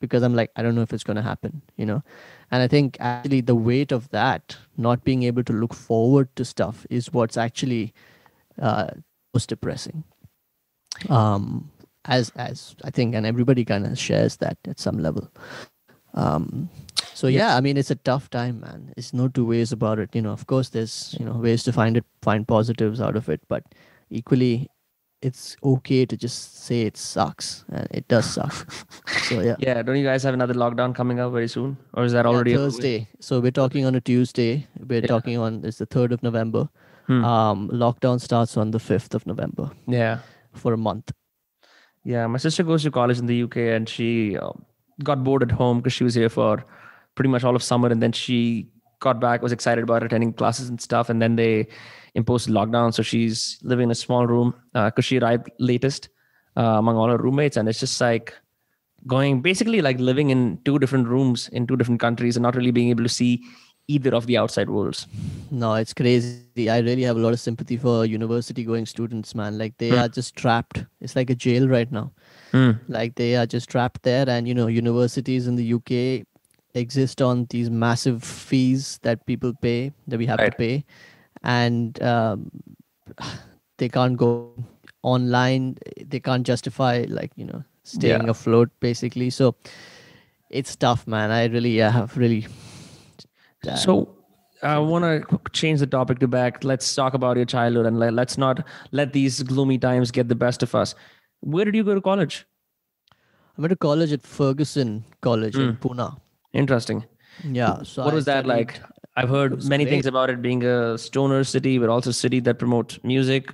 because I'm like, I don't know if it's going to happen, you know? And I think actually the weight of that, not being able to look forward to stuff, is what's actually most depressing. As I think, and everybody kind of shares that at some level. I mean, it's a tough time, man. It's no two ways about it. You know, of course there's, you know, ways to find positives out of it, but equally it's okay to just say it sucks, and it does suck. So yeah. Yeah. Don't you guys have another lockdown coming up very soon, or is that already Thursday? So we're talking on a Tuesday. We're talking on, it's the 3rd of November. Lockdown starts on the 5th of November. Yeah. For a month. Yeah. My sister goes to college in the UK, and she got bored at home because she was here for pretty much all of summer, and then she got back, was excited about attending classes and stuff, and then they imposed lockdown. So she's living in a small room because she arrived latest among all her roommates, and it's just like going basically like living in two different rooms in two different countries and not really being able to see either of the outside worlds. No, it's crazy. I really have a lot of sympathy for university going students, man. Like they are just trapped. It's like a jail right now. Like they are just trapped there. And you know, universities in the UK exist on these massive fees that people pay, that we have to pay. And they can't go online. They can't justify, like, you know, staying afloat, basically. So it's tough, man. So I want to change the topic to back. Let's talk about your childhood, and let's not let these gloomy times get the best of us. Where did you go to college? I went to college at Ferguson College in Pune. Interesting. Yeah. So what was that like? I've heard many things about it being a stoner city, but also a city that promotes music.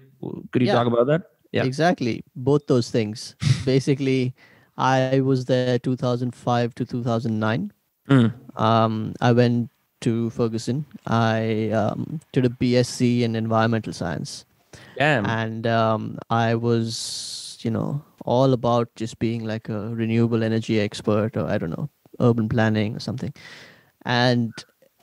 Could you talk about that? Yeah, exactly. Both those things. Basically, I was there 2005 to 2009. I went to Ferguson. I did a BSc in environmental science. Damn. And I was, you know, all about just being like a renewable energy expert, or I don't know, urban planning or something. And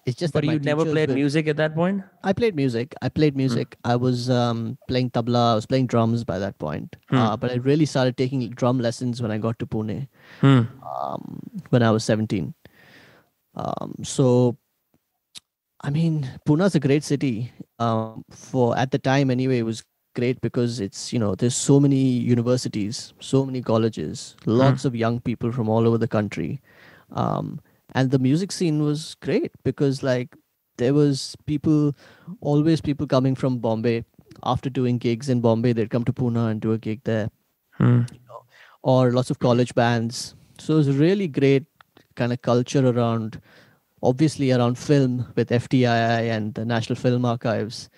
it's just. But you never played music at that point? I played music. I was playing tabla. I was playing drums by that point. But I really started taking drum lessons when I got to Pune, when I was 17. So, I mean, Pune's a great city. For at the time, anyway, it was great because it's, you know, there's so many universities, so many colleges, lots of young people from all over the country. And the music scene was great because, like, there was people coming from Bombay. After doing gigs in Bombay, they'd come to Pune and do a gig there. You know, or lots of college bands. So it was a really great kind of culture around, obviously around film with FTII and the National Film Archives.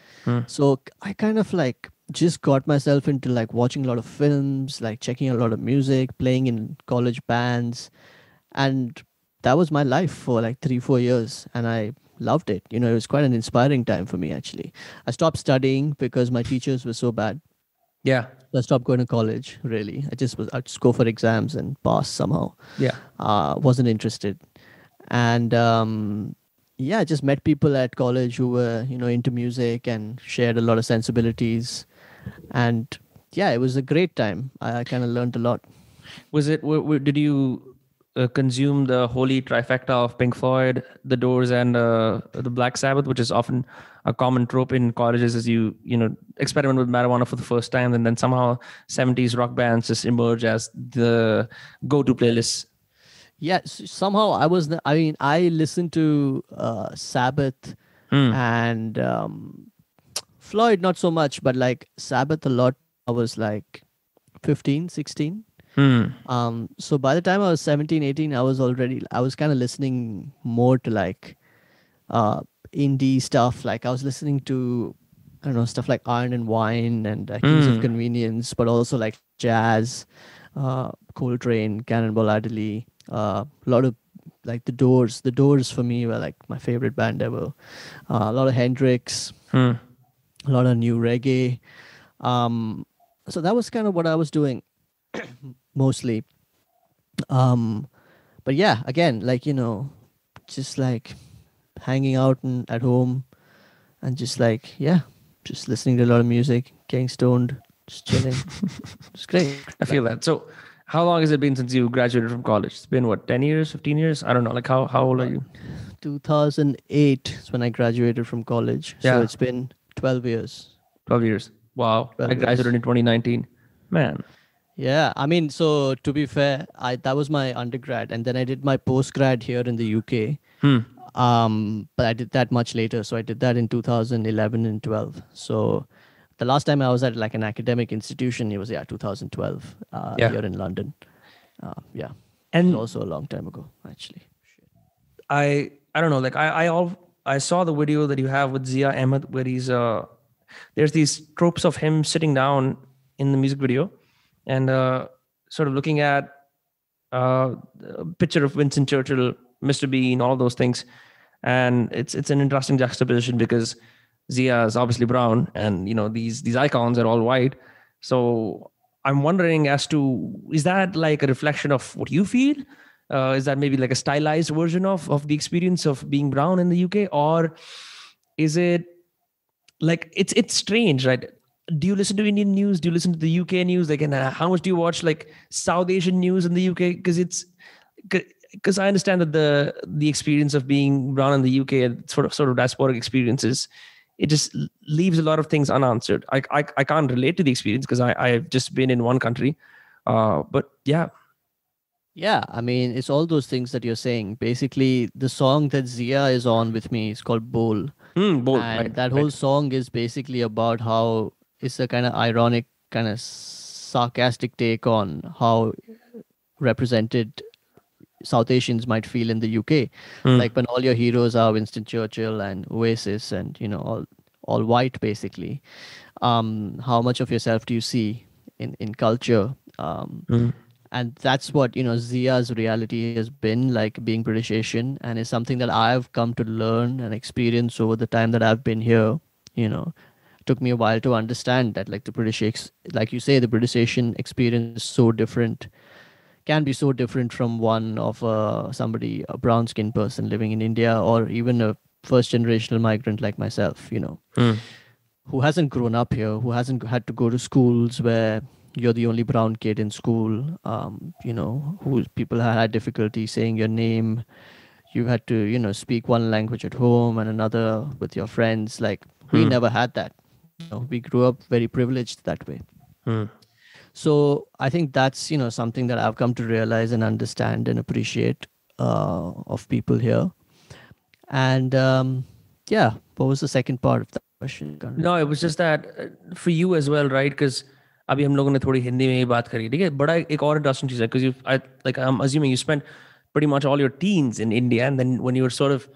So I kind of like just got myself into like watching a lot of films, like checking a lot of music, playing in college bands. And that was my life for like 3-4 years, and I loved it. You know, it was quite an inspiring time for me, actually. I stopped studying because my teachers were so bad. Yeah. So I stopped going to college, really. I'd just go for exams and pass somehow. Yeah. Wasn't interested. And I just met people at college who were, you know, into music and shared a lot of sensibilities. And yeah, it was a great time. I kind of learned a lot. Did you consume the holy trifecta of Pink Floyd, The Doors, and the Black Sabbath, which is often a common trope in colleges, as you know, experiment with marijuana for the first time, and then somehow 70s rock bands just emerge as the go-to playlists. Yes, somehow I listened to Sabbath and Floyd not so much, but like Sabbath a lot. I was like 15, 16. So by the time I was 17, 18, I was kind of listening more to like indie stuff. Like I was listening to, I don't know, stuff like Iron and Wine and Keys of Convenience, but also like jazz, Coltrane, Cannonball Adderley, a lot of like The Doors. The Doors for me were like my favorite band ever. A lot of Hendrix, a lot of new reggae. So that was kind of what I was doing. Mostly, but yeah, again, like, you know, just like hanging out and at home, and just like just listening to a lot of music, getting stoned, just chilling. It's great. I feel that. So, how long has it been since you graduated from college? It's been what, 10 years, 15 years? I don't know. Like, how old are you? 2008 is when I graduated from college. Yeah. So it's been 12 years. 12 years. Wow. 12 I graduated years. In 2019. Man. Yeah, I mean, so to be fair, that was my undergrad, and then I did my postgrad here in the UK. But I did that much later, so I did that in 2011 and 12. So the last time I was at like an academic institution, it was 2012 here in London. And also a long time ago, actually. I don't know, like I saw the video that you have with Zia Ahmed, where he's there's these tropes of him sitting down in the music video. And sort of looking at a picture of Winston Churchill, Mr. Bean, all those things. And it's an interesting juxtaposition because Zia is obviously brown and, you know, these icons are all white. So I'm wondering as to, is that like a reflection of what you feel? Is that maybe like a stylized version of the experience of being brown in the UK? Or is it like, it's strange, right? Do you listen to Indian news? Do you listen to the UK news? Like, and how much do you watch like South Asian news in the UK? Because I understand that the experience of being brown in the UK, sort of diasporic experiences, it just leaves a lot of things unanswered. I can't relate to the experience because I've just been in one country, But yeah. Yeah, I mean, it's all those things that you're saying. Basically, the song that Zia is on with me is called Bowl. Bowl. And right, that whole song is basically about how it's a kind of ironic, kind of sarcastic take on how represented South Asians might feel in the UK. Like when all your heroes are Winston Churchill and Oasis and, you know, all white, basically. How much of yourself do you see in culture? And that's what, you know, Zia's reality has been, like being British Asian, and it's something that I've come to learn and experience over the time that I've been here. You know, it took me a while to understand that, like, the British, like you say, the British Asian experience is so different, can be so different from one of somebody, a brown-skinned person living in India, or even a first-generational migrant like myself, you know, who hasn't grown up here, who hasn't had to go to schools where you're the only brown kid in school, you know, who people had difficulty saying your name. You had to, you know, speak one language at home and another with your friends. Like, we never had that. You know, we grew up very privileged that way. So I think that's, you know, something that I've come to realize and understand and appreciate of people here. And yeah, what was the second part of that question? No, it was just that for you as well, right? Because अभी हम लोगों ने थोड़ी हिंदी में ही बात करी, ठीक है, बड़ा एक और इंटरेस्टिंग चीज है, because you, like, I'm assuming you spent pretty much all your teens in India, and then when you were sort of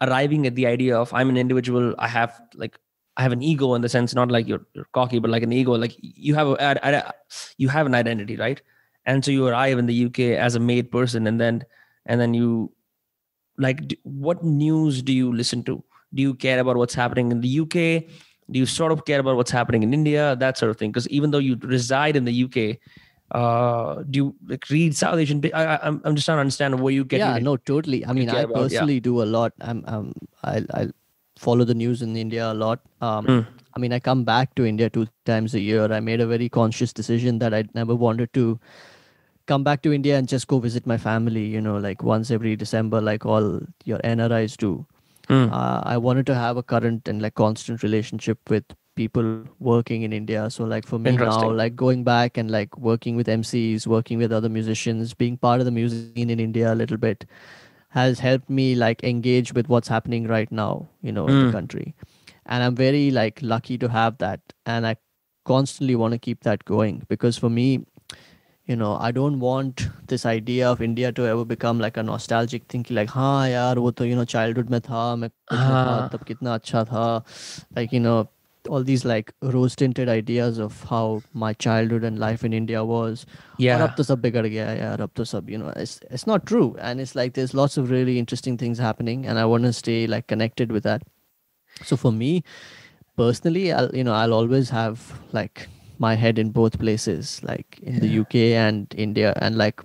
arriving at the idea of I'm an individual, I have an ego, in the sense, not like you're cocky, but like an ego, like you have an identity, right? And so you arrive in the UK as a made person, and then you, like, what news do you listen to? Do you care about what's happening in the UK? Do you sort of care about what's happening in India? That sort of thing. Because even though you reside in the UK, do you, like, read South Asian? I'm just trying to understand where you get. Yeah, no, totally. I mean, I personally do a lot. I follow the news in India a lot. I mean, I come back to India 2 times a year. I made a very conscious decision that I never wanted to come back to India and just go visit my family, you know, like once every December, like all your NRIs do. I wanted to have a current and, like, constant relationship with people working in India. So, like, for me now, like, going back and, like, working with MCs, working with other musicians, being part of the music scene in India a little bit has helped me, like, engage with what's happening right now, you know, in the country. And I'm very, like, lucky to have that. And I constantly want to keep that going, because for me, you know, I don't want this idea of India to ever become like a nostalgic thinking, like, हाँ यार वो तो, you know, childhood में था, मैं तब कितना अच्छा था, like, you know, all these, like, rose-tinted ideas of how my childhood and life in India was. Yeah. अब तो सब बिगड़ गया यार, अब तो सब, you know, it's not true, and it's like there's lots of really interesting things happening, and I want to stay, like, connected with that. So for me personally, I'll always have, like, my head in both places, like in the UK and India. And, like,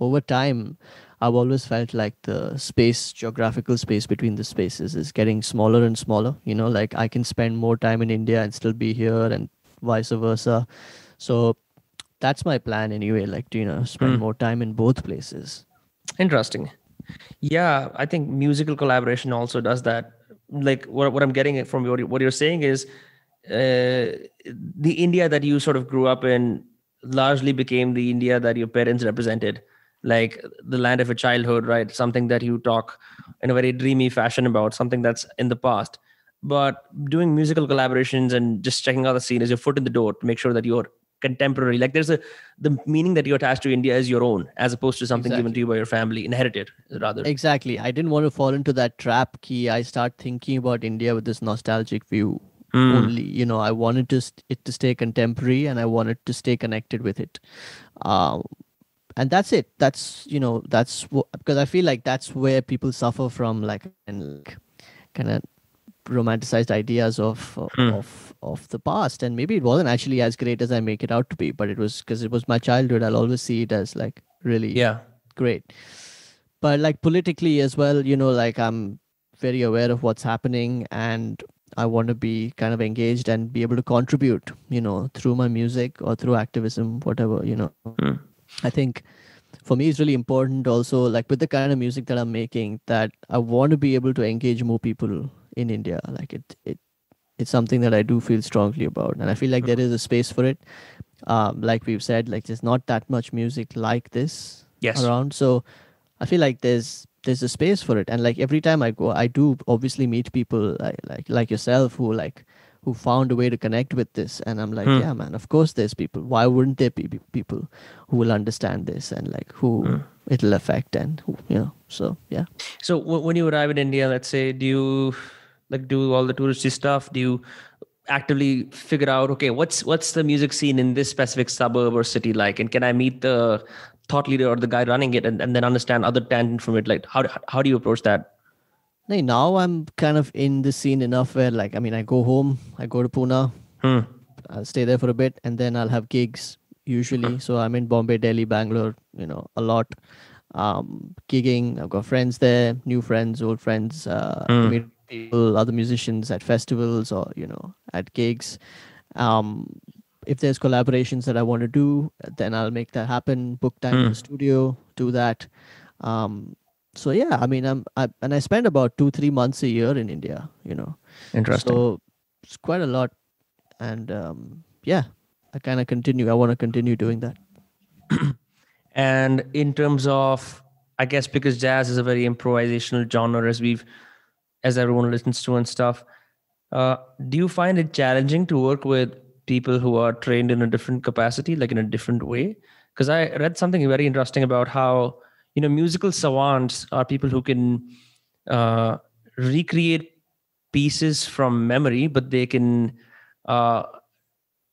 over time, I've always felt like the space, geographical space between the spaces is getting smaller and smaller, you know, like I can spend more time in India and still be here, and vice versa. So that's my plan anyway, like to, you know, spend more time in both places. Interesting. Yeah. I think musical collaboration also does that. Like what I'm getting from what you're saying is, the India that you sort of grew up in largely became the India that your parents represented, like the land of your childhood, right? Something that you talk in a very dreamy fashion about, something that's in the past. But doing musical collaborations and just checking out the scene is your foot in the door to make sure that you're contemporary. Like there's the meaning that you attach to India is your own, as opposed to something given to you by your family, inherited rather. Exactly. I didn't want to fall into that trap key. I start thinking about India with this nostalgic view. Only, you know, I wanted it to stay contemporary, and I wanted to stay connected with it. And that's it. That's, you know, that's because I feel like that's where people suffer from, like, and like kind of romanticized ideas of the past. And maybe it wasn't actually as great as I make it out to be, but it was, because it was my childhood. I'll always see it as like really great. But like politically as well, you know, like I'm very aware of what's happening, and I want to be kind of engaged and be able to contribute, you know, through my music or through activism, whatever, you know. I think for me, it's really important also, like with the kind of music that I'm making, that I want to be able to engage more people in India. Like it's something that I do feel strongly about. And I feel like there is a space for it. Like we've said, like there's not that much music like this around. So I feel like there's a space for it. And like every time I go, I do obviously meet people like yourself who found a way to connect with this. And I'm like, yeah, man, of course there's people. Why wouldn't there be people who will understand this and like who it'll affect and who, you know, so yeah. So when you arrive in India, let's say, do you like do all the touristy stuff? Do you actively figure out, okay, what's the music scene in this specific suburb or city like? And can I meet the thought leader or the guy running it and then understand other tangent from it? Like how do you approach that? Now I'm kind of in the scene enough where like, I mean, I go home, I go to Pune, I'll stay there for a bit and then I'll have gigs usually. So I'm in Bombay, Delhi, Bangalore, you know, a lot, gigging. I've got friends there, new friends, old friends, meet people, other musicians at festivals or, you know, at gigs. If there's collaborations that I want to do, then I'll make that happen. Book time in the studio, do that. So yeah, I mean, I spend about 2-3 months a year in India, you know. Interesting. So it's quite a lot, and yeah, I kind of continue. I want to continue doing that. And in terms of, I guess, because jazz is a very improvisational genre, as everyone listens to and stuff. Do you find it challenging to work with people who are trained in a different capacity, like in a different way? Because I read something very interesting about how, you know, musical savants are people who can recreate pieces from memory, but they can, I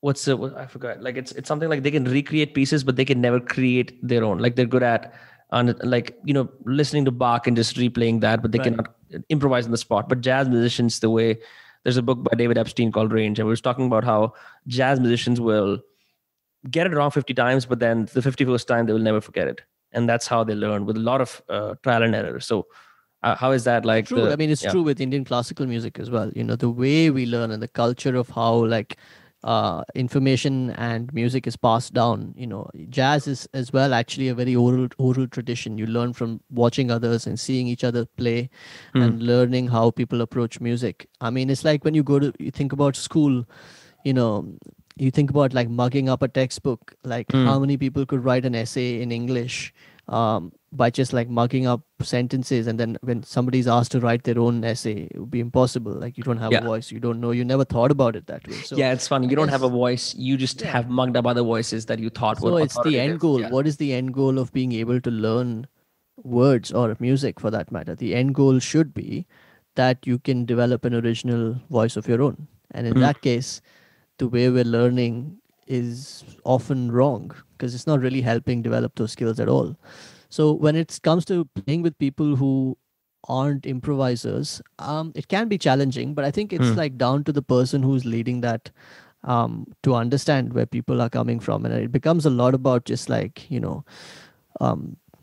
forgot. Like it's something like they can recreate pieces, but they can never create their own. Like they're good at, like, you know, listening to Bach and just replaying that, but they cannot improvise on the spot. But jazz musicians, the way, there's a book by David Epstein called Range, and we were talking about how jazz musicians will get it wrong 50 times, but then the 51st time they will never forget it. And that's how they learn, with a lot of trial and error. So how is that like? True. I mean, it's true with Indian classical music as well. You know, the way we learn and the culture of how like information and music is passed down. You know, jazz is as well actually a very oral tradition. You learn from watching others and seeing each other play and learning how people approach music. I mean, it's like when you think about school, you know, you think about like mugging up a textbook, like how many people could write an essay in English by just like mugging up sentences. And then when somebody's asked to write their own essay, it would be impossible. Like you don't have a voice. You don't know. You never thought about it that way. So, yeah, it's funny. You don't have a voice. You just have mugged up other voices that you thought were authoritative. So it's the end goal. Yeah. What is the end goal of being able to learn words or music for that matter? The end goal should be that you can develop an original voice of your own. And in that case, the way we're learning is often wrong because it's not really helping develop those skills at all. So when it comes to playing with people who aren't improvisers, it can be challenging, but I think it's like down to the person who's leading that to understand where people are coming from. And it becomes a lot about just like, you know,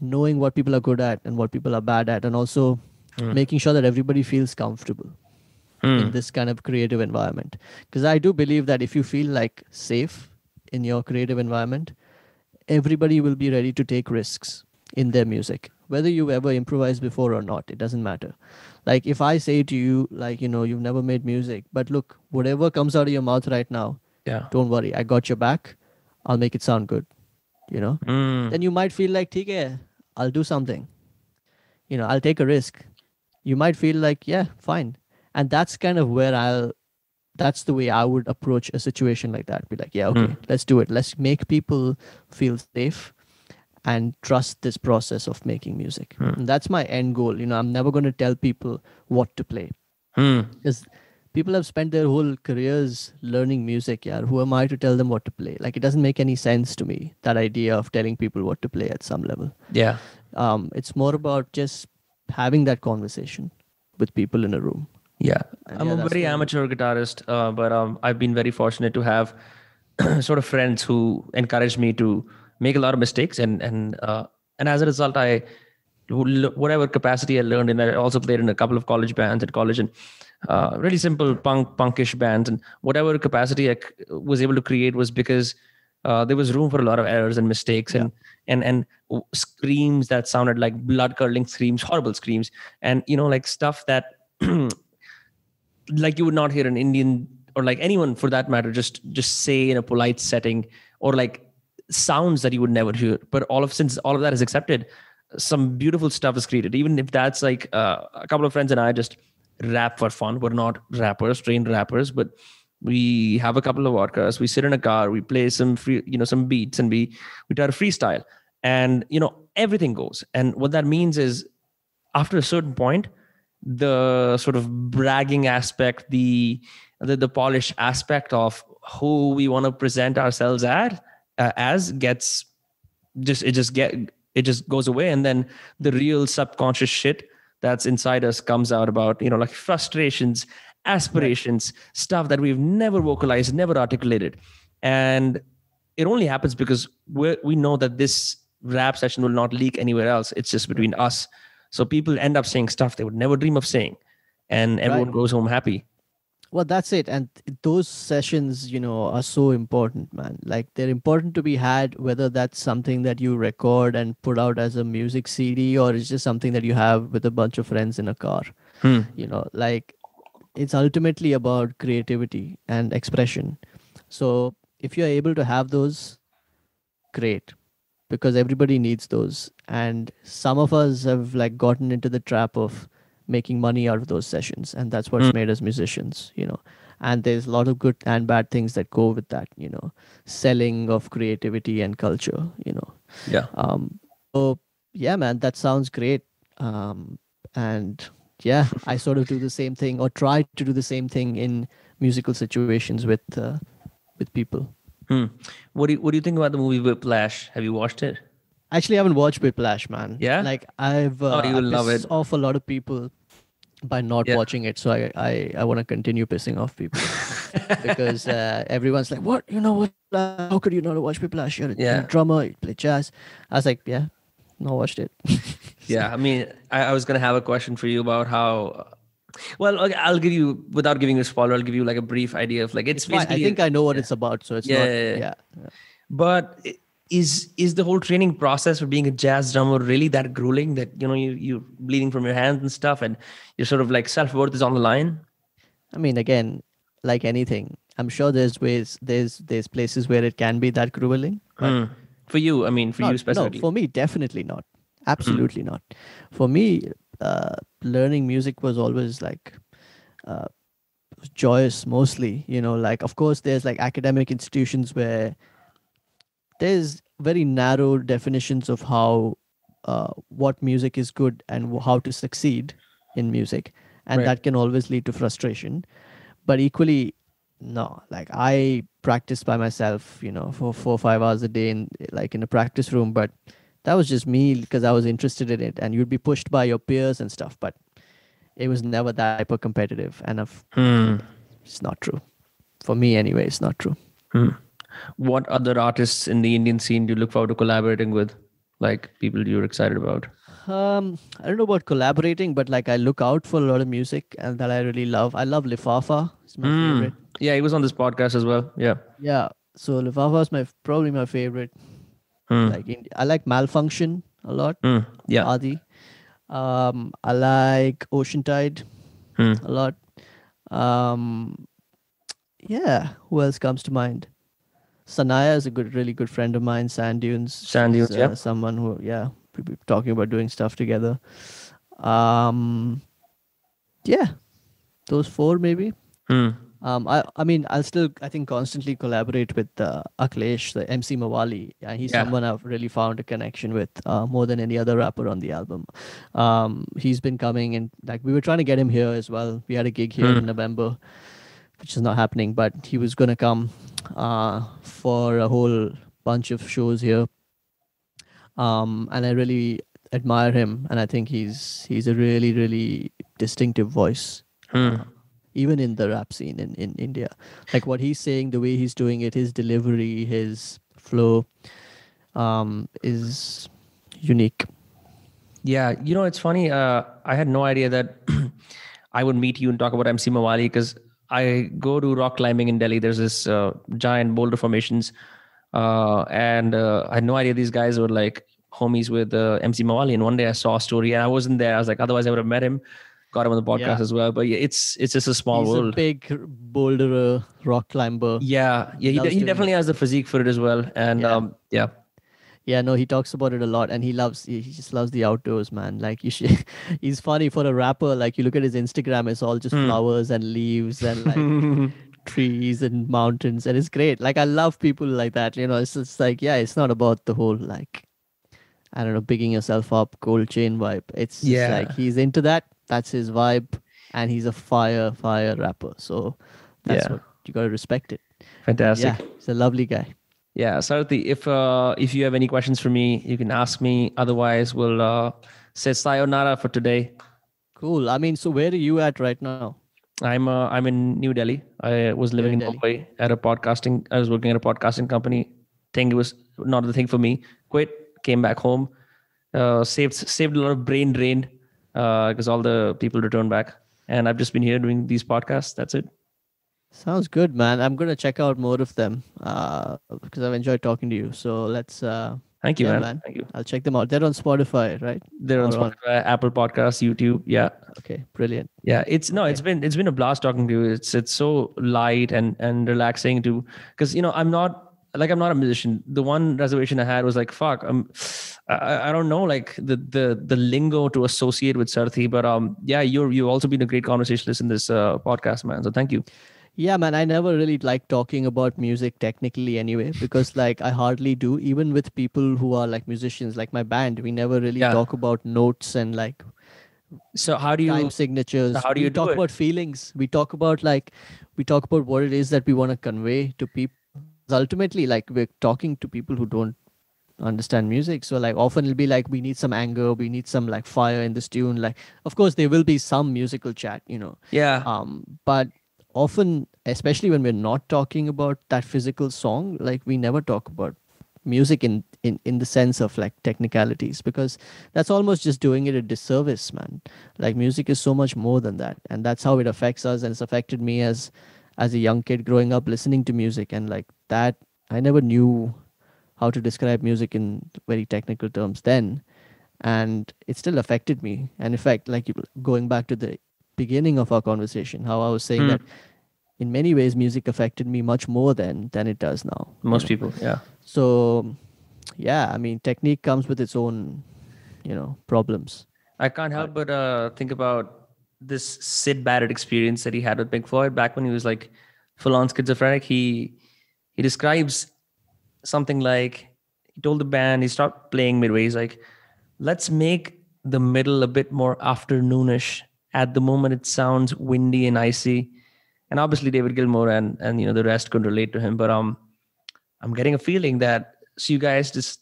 knowing what people are good at and what people are bad at, and also making sure that everybody feels comfortable in this kind of creative environment. Because I do believe that if you feel like safe in your creative environment, everybody will be ready to take risks in their music, whether you ever improvised before or not. It doesn't matter. Like if I say to you, like, you know, you've never made music, but look, whatever comes out of your mouth right now, don't worry, I got your back. I'll make it sound good, you know. Then you might feel like, okay, I'll do something, you know, I'll take a risk. You might feel like, yeah, fine. And that's kind of where that's the way I would approach a situation like that. Be like, yeah, okay, let's do it. Let's make people feel safe and trust this process of making music. And that's my end goal. You know, I'm never going to tell people what to play. Because people have spent their whole careers learning music. Yeah, who am I to tell them what to play? Like, it doesn't make any sense to me, that idea of telling people what to play at some level. Yeah. It's more about just having that conversation with people in a room. Yeah, I'm a very amateur guitarist, but I've been very fortunate to have sort of friends who encouraged me to make a lot of mistakes, and as a result, I, whatever capacity I learned in, I also played in a couple of college bands at college, and really simple punkish bands, and whatever capacity I was able to create was because there was room for a lot of errors and mistakes, and screams that sounded like blood-curdling screams, horrible screams, and you know, like stuff that. Like you would not hear an Indian, or like anyone for that matter, just say in a polite setting or like sounds that you would never hear. But since all of that is accepted, some beautiful stuff is created. Even if that's like a couple of friends and I just rap for fun. We're not rappers, trained rappers, but we have a couple of podcasts. We sit in a car, we play some free, some beats, and we try to freestyle. And, everything goes. And what that means is after a certain point, the sort of bragging aspect, the polished aspect of who we want to present ourselves as gets it just goes away. And then the real subconscious shit that's inside us comes out about, like frustrations, aspirations, stuff that we've never vocalized, never articulated. And it only happens because we know that this rap session will not leak anywhere else. It's just between us. So people end up saying stuff they would never dream of saying, and everyone goes home happy. Well, that's it. And those sessions, are so important, man. Like, they're important to be had, whether that's something that you record and put out as a music CD, or it's just something that you have with a bunch of friends in a car. Like, it's ultimately about creativity and expression. So if you're able to have those, great, because everybody needs those. And some of us have like gotten into the trap of making money out of those sessions, and that's what's made us musicians, and there's a lot of good and bad things that go with that, selling of creativity and culture, so yeah, man, that sounds great. And yeah, I sort of do the same thing, or try to do the same thing in musical situations with people. What do you think about the movie Whiplash? Have you watched it? Actually, I haven't watched Whiplash, man. Yeah? Like, I've pissed off a lot of people by not watching it. So I want to continue pissing off people because everyone's like, what? You know what? How could you not watch Whiplash? You're a drummer, you play jazz. I was like, yeah, not watched it. Yeah, I mean, I was going to have a question for you about how... Well, okay, I'll give you, without giving you a spoiler, I'll give you like a brief idea of like... It's basically, I think I know what it's about, so it's not... Yeah. But... Is the whole training process for being a jazz drummer really that grueling that, you're bleeding from your hands and stuff, and you're sort of like self-worth is on the line? I mean, again, like anything, I'm sure there's ways, there's places where it can be that grueling. For you, I mean, you specifically. No, for me, definitely not. Absolutely not. For me, learning music was always like... joyous mostly, like, of course, there's like academic institutions where... There's very narrow definitions of how, what music is good and how to succeed in music. And that can always lead to frustration. But equally, no, like I practiced by myself, for 4 or 5 hours a day in a practice room. But that was just me because I was interested in it, and you'd be pushed by your peers and stuff. But it was never that hyper competitive. And it's not true. For me anyway, it's not true. What other artists in the Indian scene do you look forward to collaborating with? Like, people you're excited about? I don't know about collaborating, but like I look out for a lot of music and that I really love. I love Lefafa. It's my favorite. Yeah, he was on this podcast as well. Yeah. Yeah. So Lefafa is probably my favorite. I like Malfunction a lot. Yeah. Adi. I like Ocean Tide a lot. Yeah. Who else comes to mind? Sanaya is a really good friend of mine. Sand Dunes, yeah. Someone who, we'll be talking about doing stuff together. Yeah, those four maybe. I think constantly collaborate with Akhilesh, the MC Mawali. And he's someone I've really found a connection with more than any other rapper on the album. He's been coming, and like we were trying to get him here as well. We had a gig here in November, which is not happening, but he was going to come for a whole bunch of shows here. And I really admire him. And I think he's a really, really distinctive voice, even in the rap scene in India. Like what he's saying, the way he's doing it, his delivery, his flow is unique. Yeah. It's funny. I had no idea that I would meet you and talk about MC Mawali because I go to rock climbing in Delhi. There's this giant boulder formations. I had no idea these guys were like homies with MC Mawali. And one day I saw a story and I wasn't there. I was like, otherwise I would have met him. got him on the podcast as well. But yeah, it's just a small world. He's a big boulderer, rock climber. Yeah, yeah, he definitely has the physique for it as well. And yeah, no, he talks about it a lot, and he just loves the outdoors, man. Like he's funny for a rapper. Like you look at his Instagram, it's all just flowers and leaves and like trees and mountains, and it's great. Like I love people like that. You know, it's just like, yeah, it's not about the whole like, I don't know, bigging yourself up, gold chain vibe. It's just like he's into that. That's his vibe, and he's a fire rapper. So that's what you gotta respect it. Fantastic. Yeah, he's a lovely guy. Yeah, Sarathy, if you have any questions for me, you can ask me. Otherwise, we'll say sayonara for today. Cool. I mean, so where are you at right now? I'm in New Delhi. I was living in Bombay at a podcasting. I was working at a podcasting company. It was not the thing for me. Quit. Came back home. Saved a lot of brain drain because all the people returned back. And I've just been here doing these podcasts. That's it. Sounds good, man. I'm going to check out more of them because I've enjoyed talking to you. So let's... Thank you, man. Thank you. I'll check them out. They're on Spotify, right? They're on Spotify, Apple Podcasts, YouTube. Yeah. Okay. Brilliant. Yeah. It's been a blast talking to you. It's so light and relaxing to... Because, you know, I'm not a musician. The one reservation I had was like, fuck, I don't know, like the lingo to associate with Sarathy, but yeah, you've also been a great conversationalist in this podcast, man. So thank you. Yeah, man, I never really like talking about music technically anyway, because like I hardly do, even with people who are like musicians, like my band, we never really talk about notes and like time signatures. So how do you talk about feelings? We talk about what it is that we want to convey to people. Ultimately, like we're talking to people who don't understand music, so like often it'll be like we need some anger, we need some like fire in this tune. Like, of course, there will be some musical chat, you know. Yeah. But often, especially when we're not talking about that physical song, like we never talk about music in the sense of like technicalities, because that's almost just doing it a disservice, man. Like music is so much more than that, and that's how it affects us, and it's affected me as a young kid growing up listening to music, and like that I never knew how to describe music in very technical terms then, and it still affected me. And in fact, like going back to the beginning of our conversation, how I was saying that in many ways music affected me much more than it does now. Most people, yeah. So yeah, I mean technique comes with its own, you know, problems. I can't help but think about this Syd Barrett experience that he had with Pink Floyd back when he was like full-on schizophrenic. He describes something like, he told the band, he stopped playing midway. He's like, let's make the middle a bit more afternoonish. At the moment, it sounds windy and icy. And obviously David Gilmour and you know the rest could relate to him. But I'm getting a feeling that, so you guys just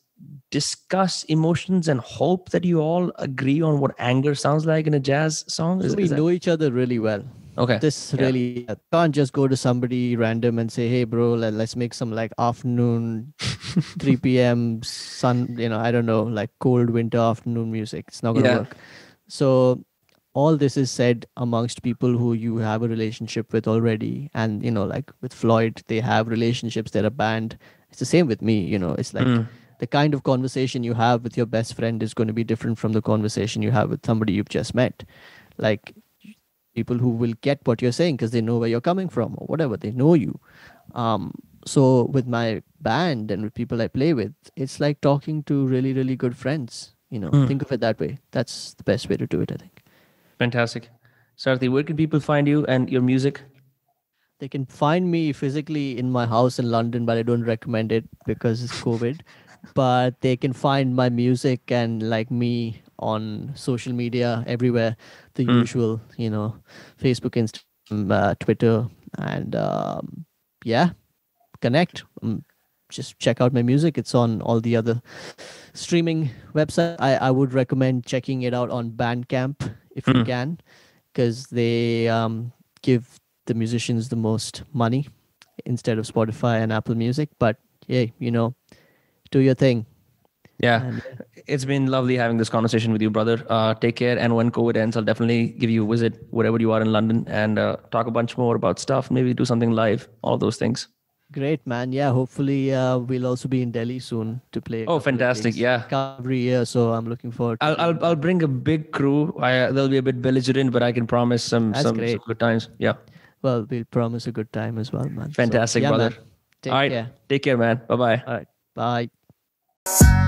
discuss emotions and hope that you all agree on what anger sounds like in a jazz song. We know each other really well. Okay. Really can't just go to somebody random and say, hey bro, let's make some like afternoon 3 p.m. sun, you know, I don't know, like cold winter afternoon music. It's not going to work. So all this is said amongst people who you have a relationship with already. And you know, like with Floyd, they have relationships, they're a band. It's the same with me, you know, it's like the kind of conversation you have with your best friend is going to be different from the conversation you have with somebody you've just met. Like people who will get what you're saying because they know where you're coming from or whatever, they know you. So with my band and with people I play with, it's like talking to really, really good friends. You know, think of it that way. That's the best way to do it, I think. Fantastic. Sarathy, where can people find you and your music? They can find me physically in my house in London, but I don't recommend it because it's COVID. But they can find my music and like me on social media everywhere, the usual, you know, Facebook, Instagram, Twitter, and connect. Just check out my music. It's on all the other streaming websites. I would recommend checking it out on Bandcamp if you can, because they give the musicians the most money instead of Spotify and Apple Music. But yeah, you know, do your thing. Yeah. It's been lovely having this conversation with you, brother. Take care. And when COVID ends, I'll definitely give you a visit wherever you are in London and talk a bunch more about stuff. Maybe do something live, all those things. Great, man. Yeah, hopefully we'll also be in Delhi soon to play. Oh, fantastic. Yeah. Every year. So I'm looking forward to I'll bring a big crew. They'll be a bit belligerent, but I can promise some good times. Yeah. Well, we'll promise a good time as well, man. Fantastic, so, yeah, brother. Man. All right. Take care, man. Bye-bye. All right. Bye.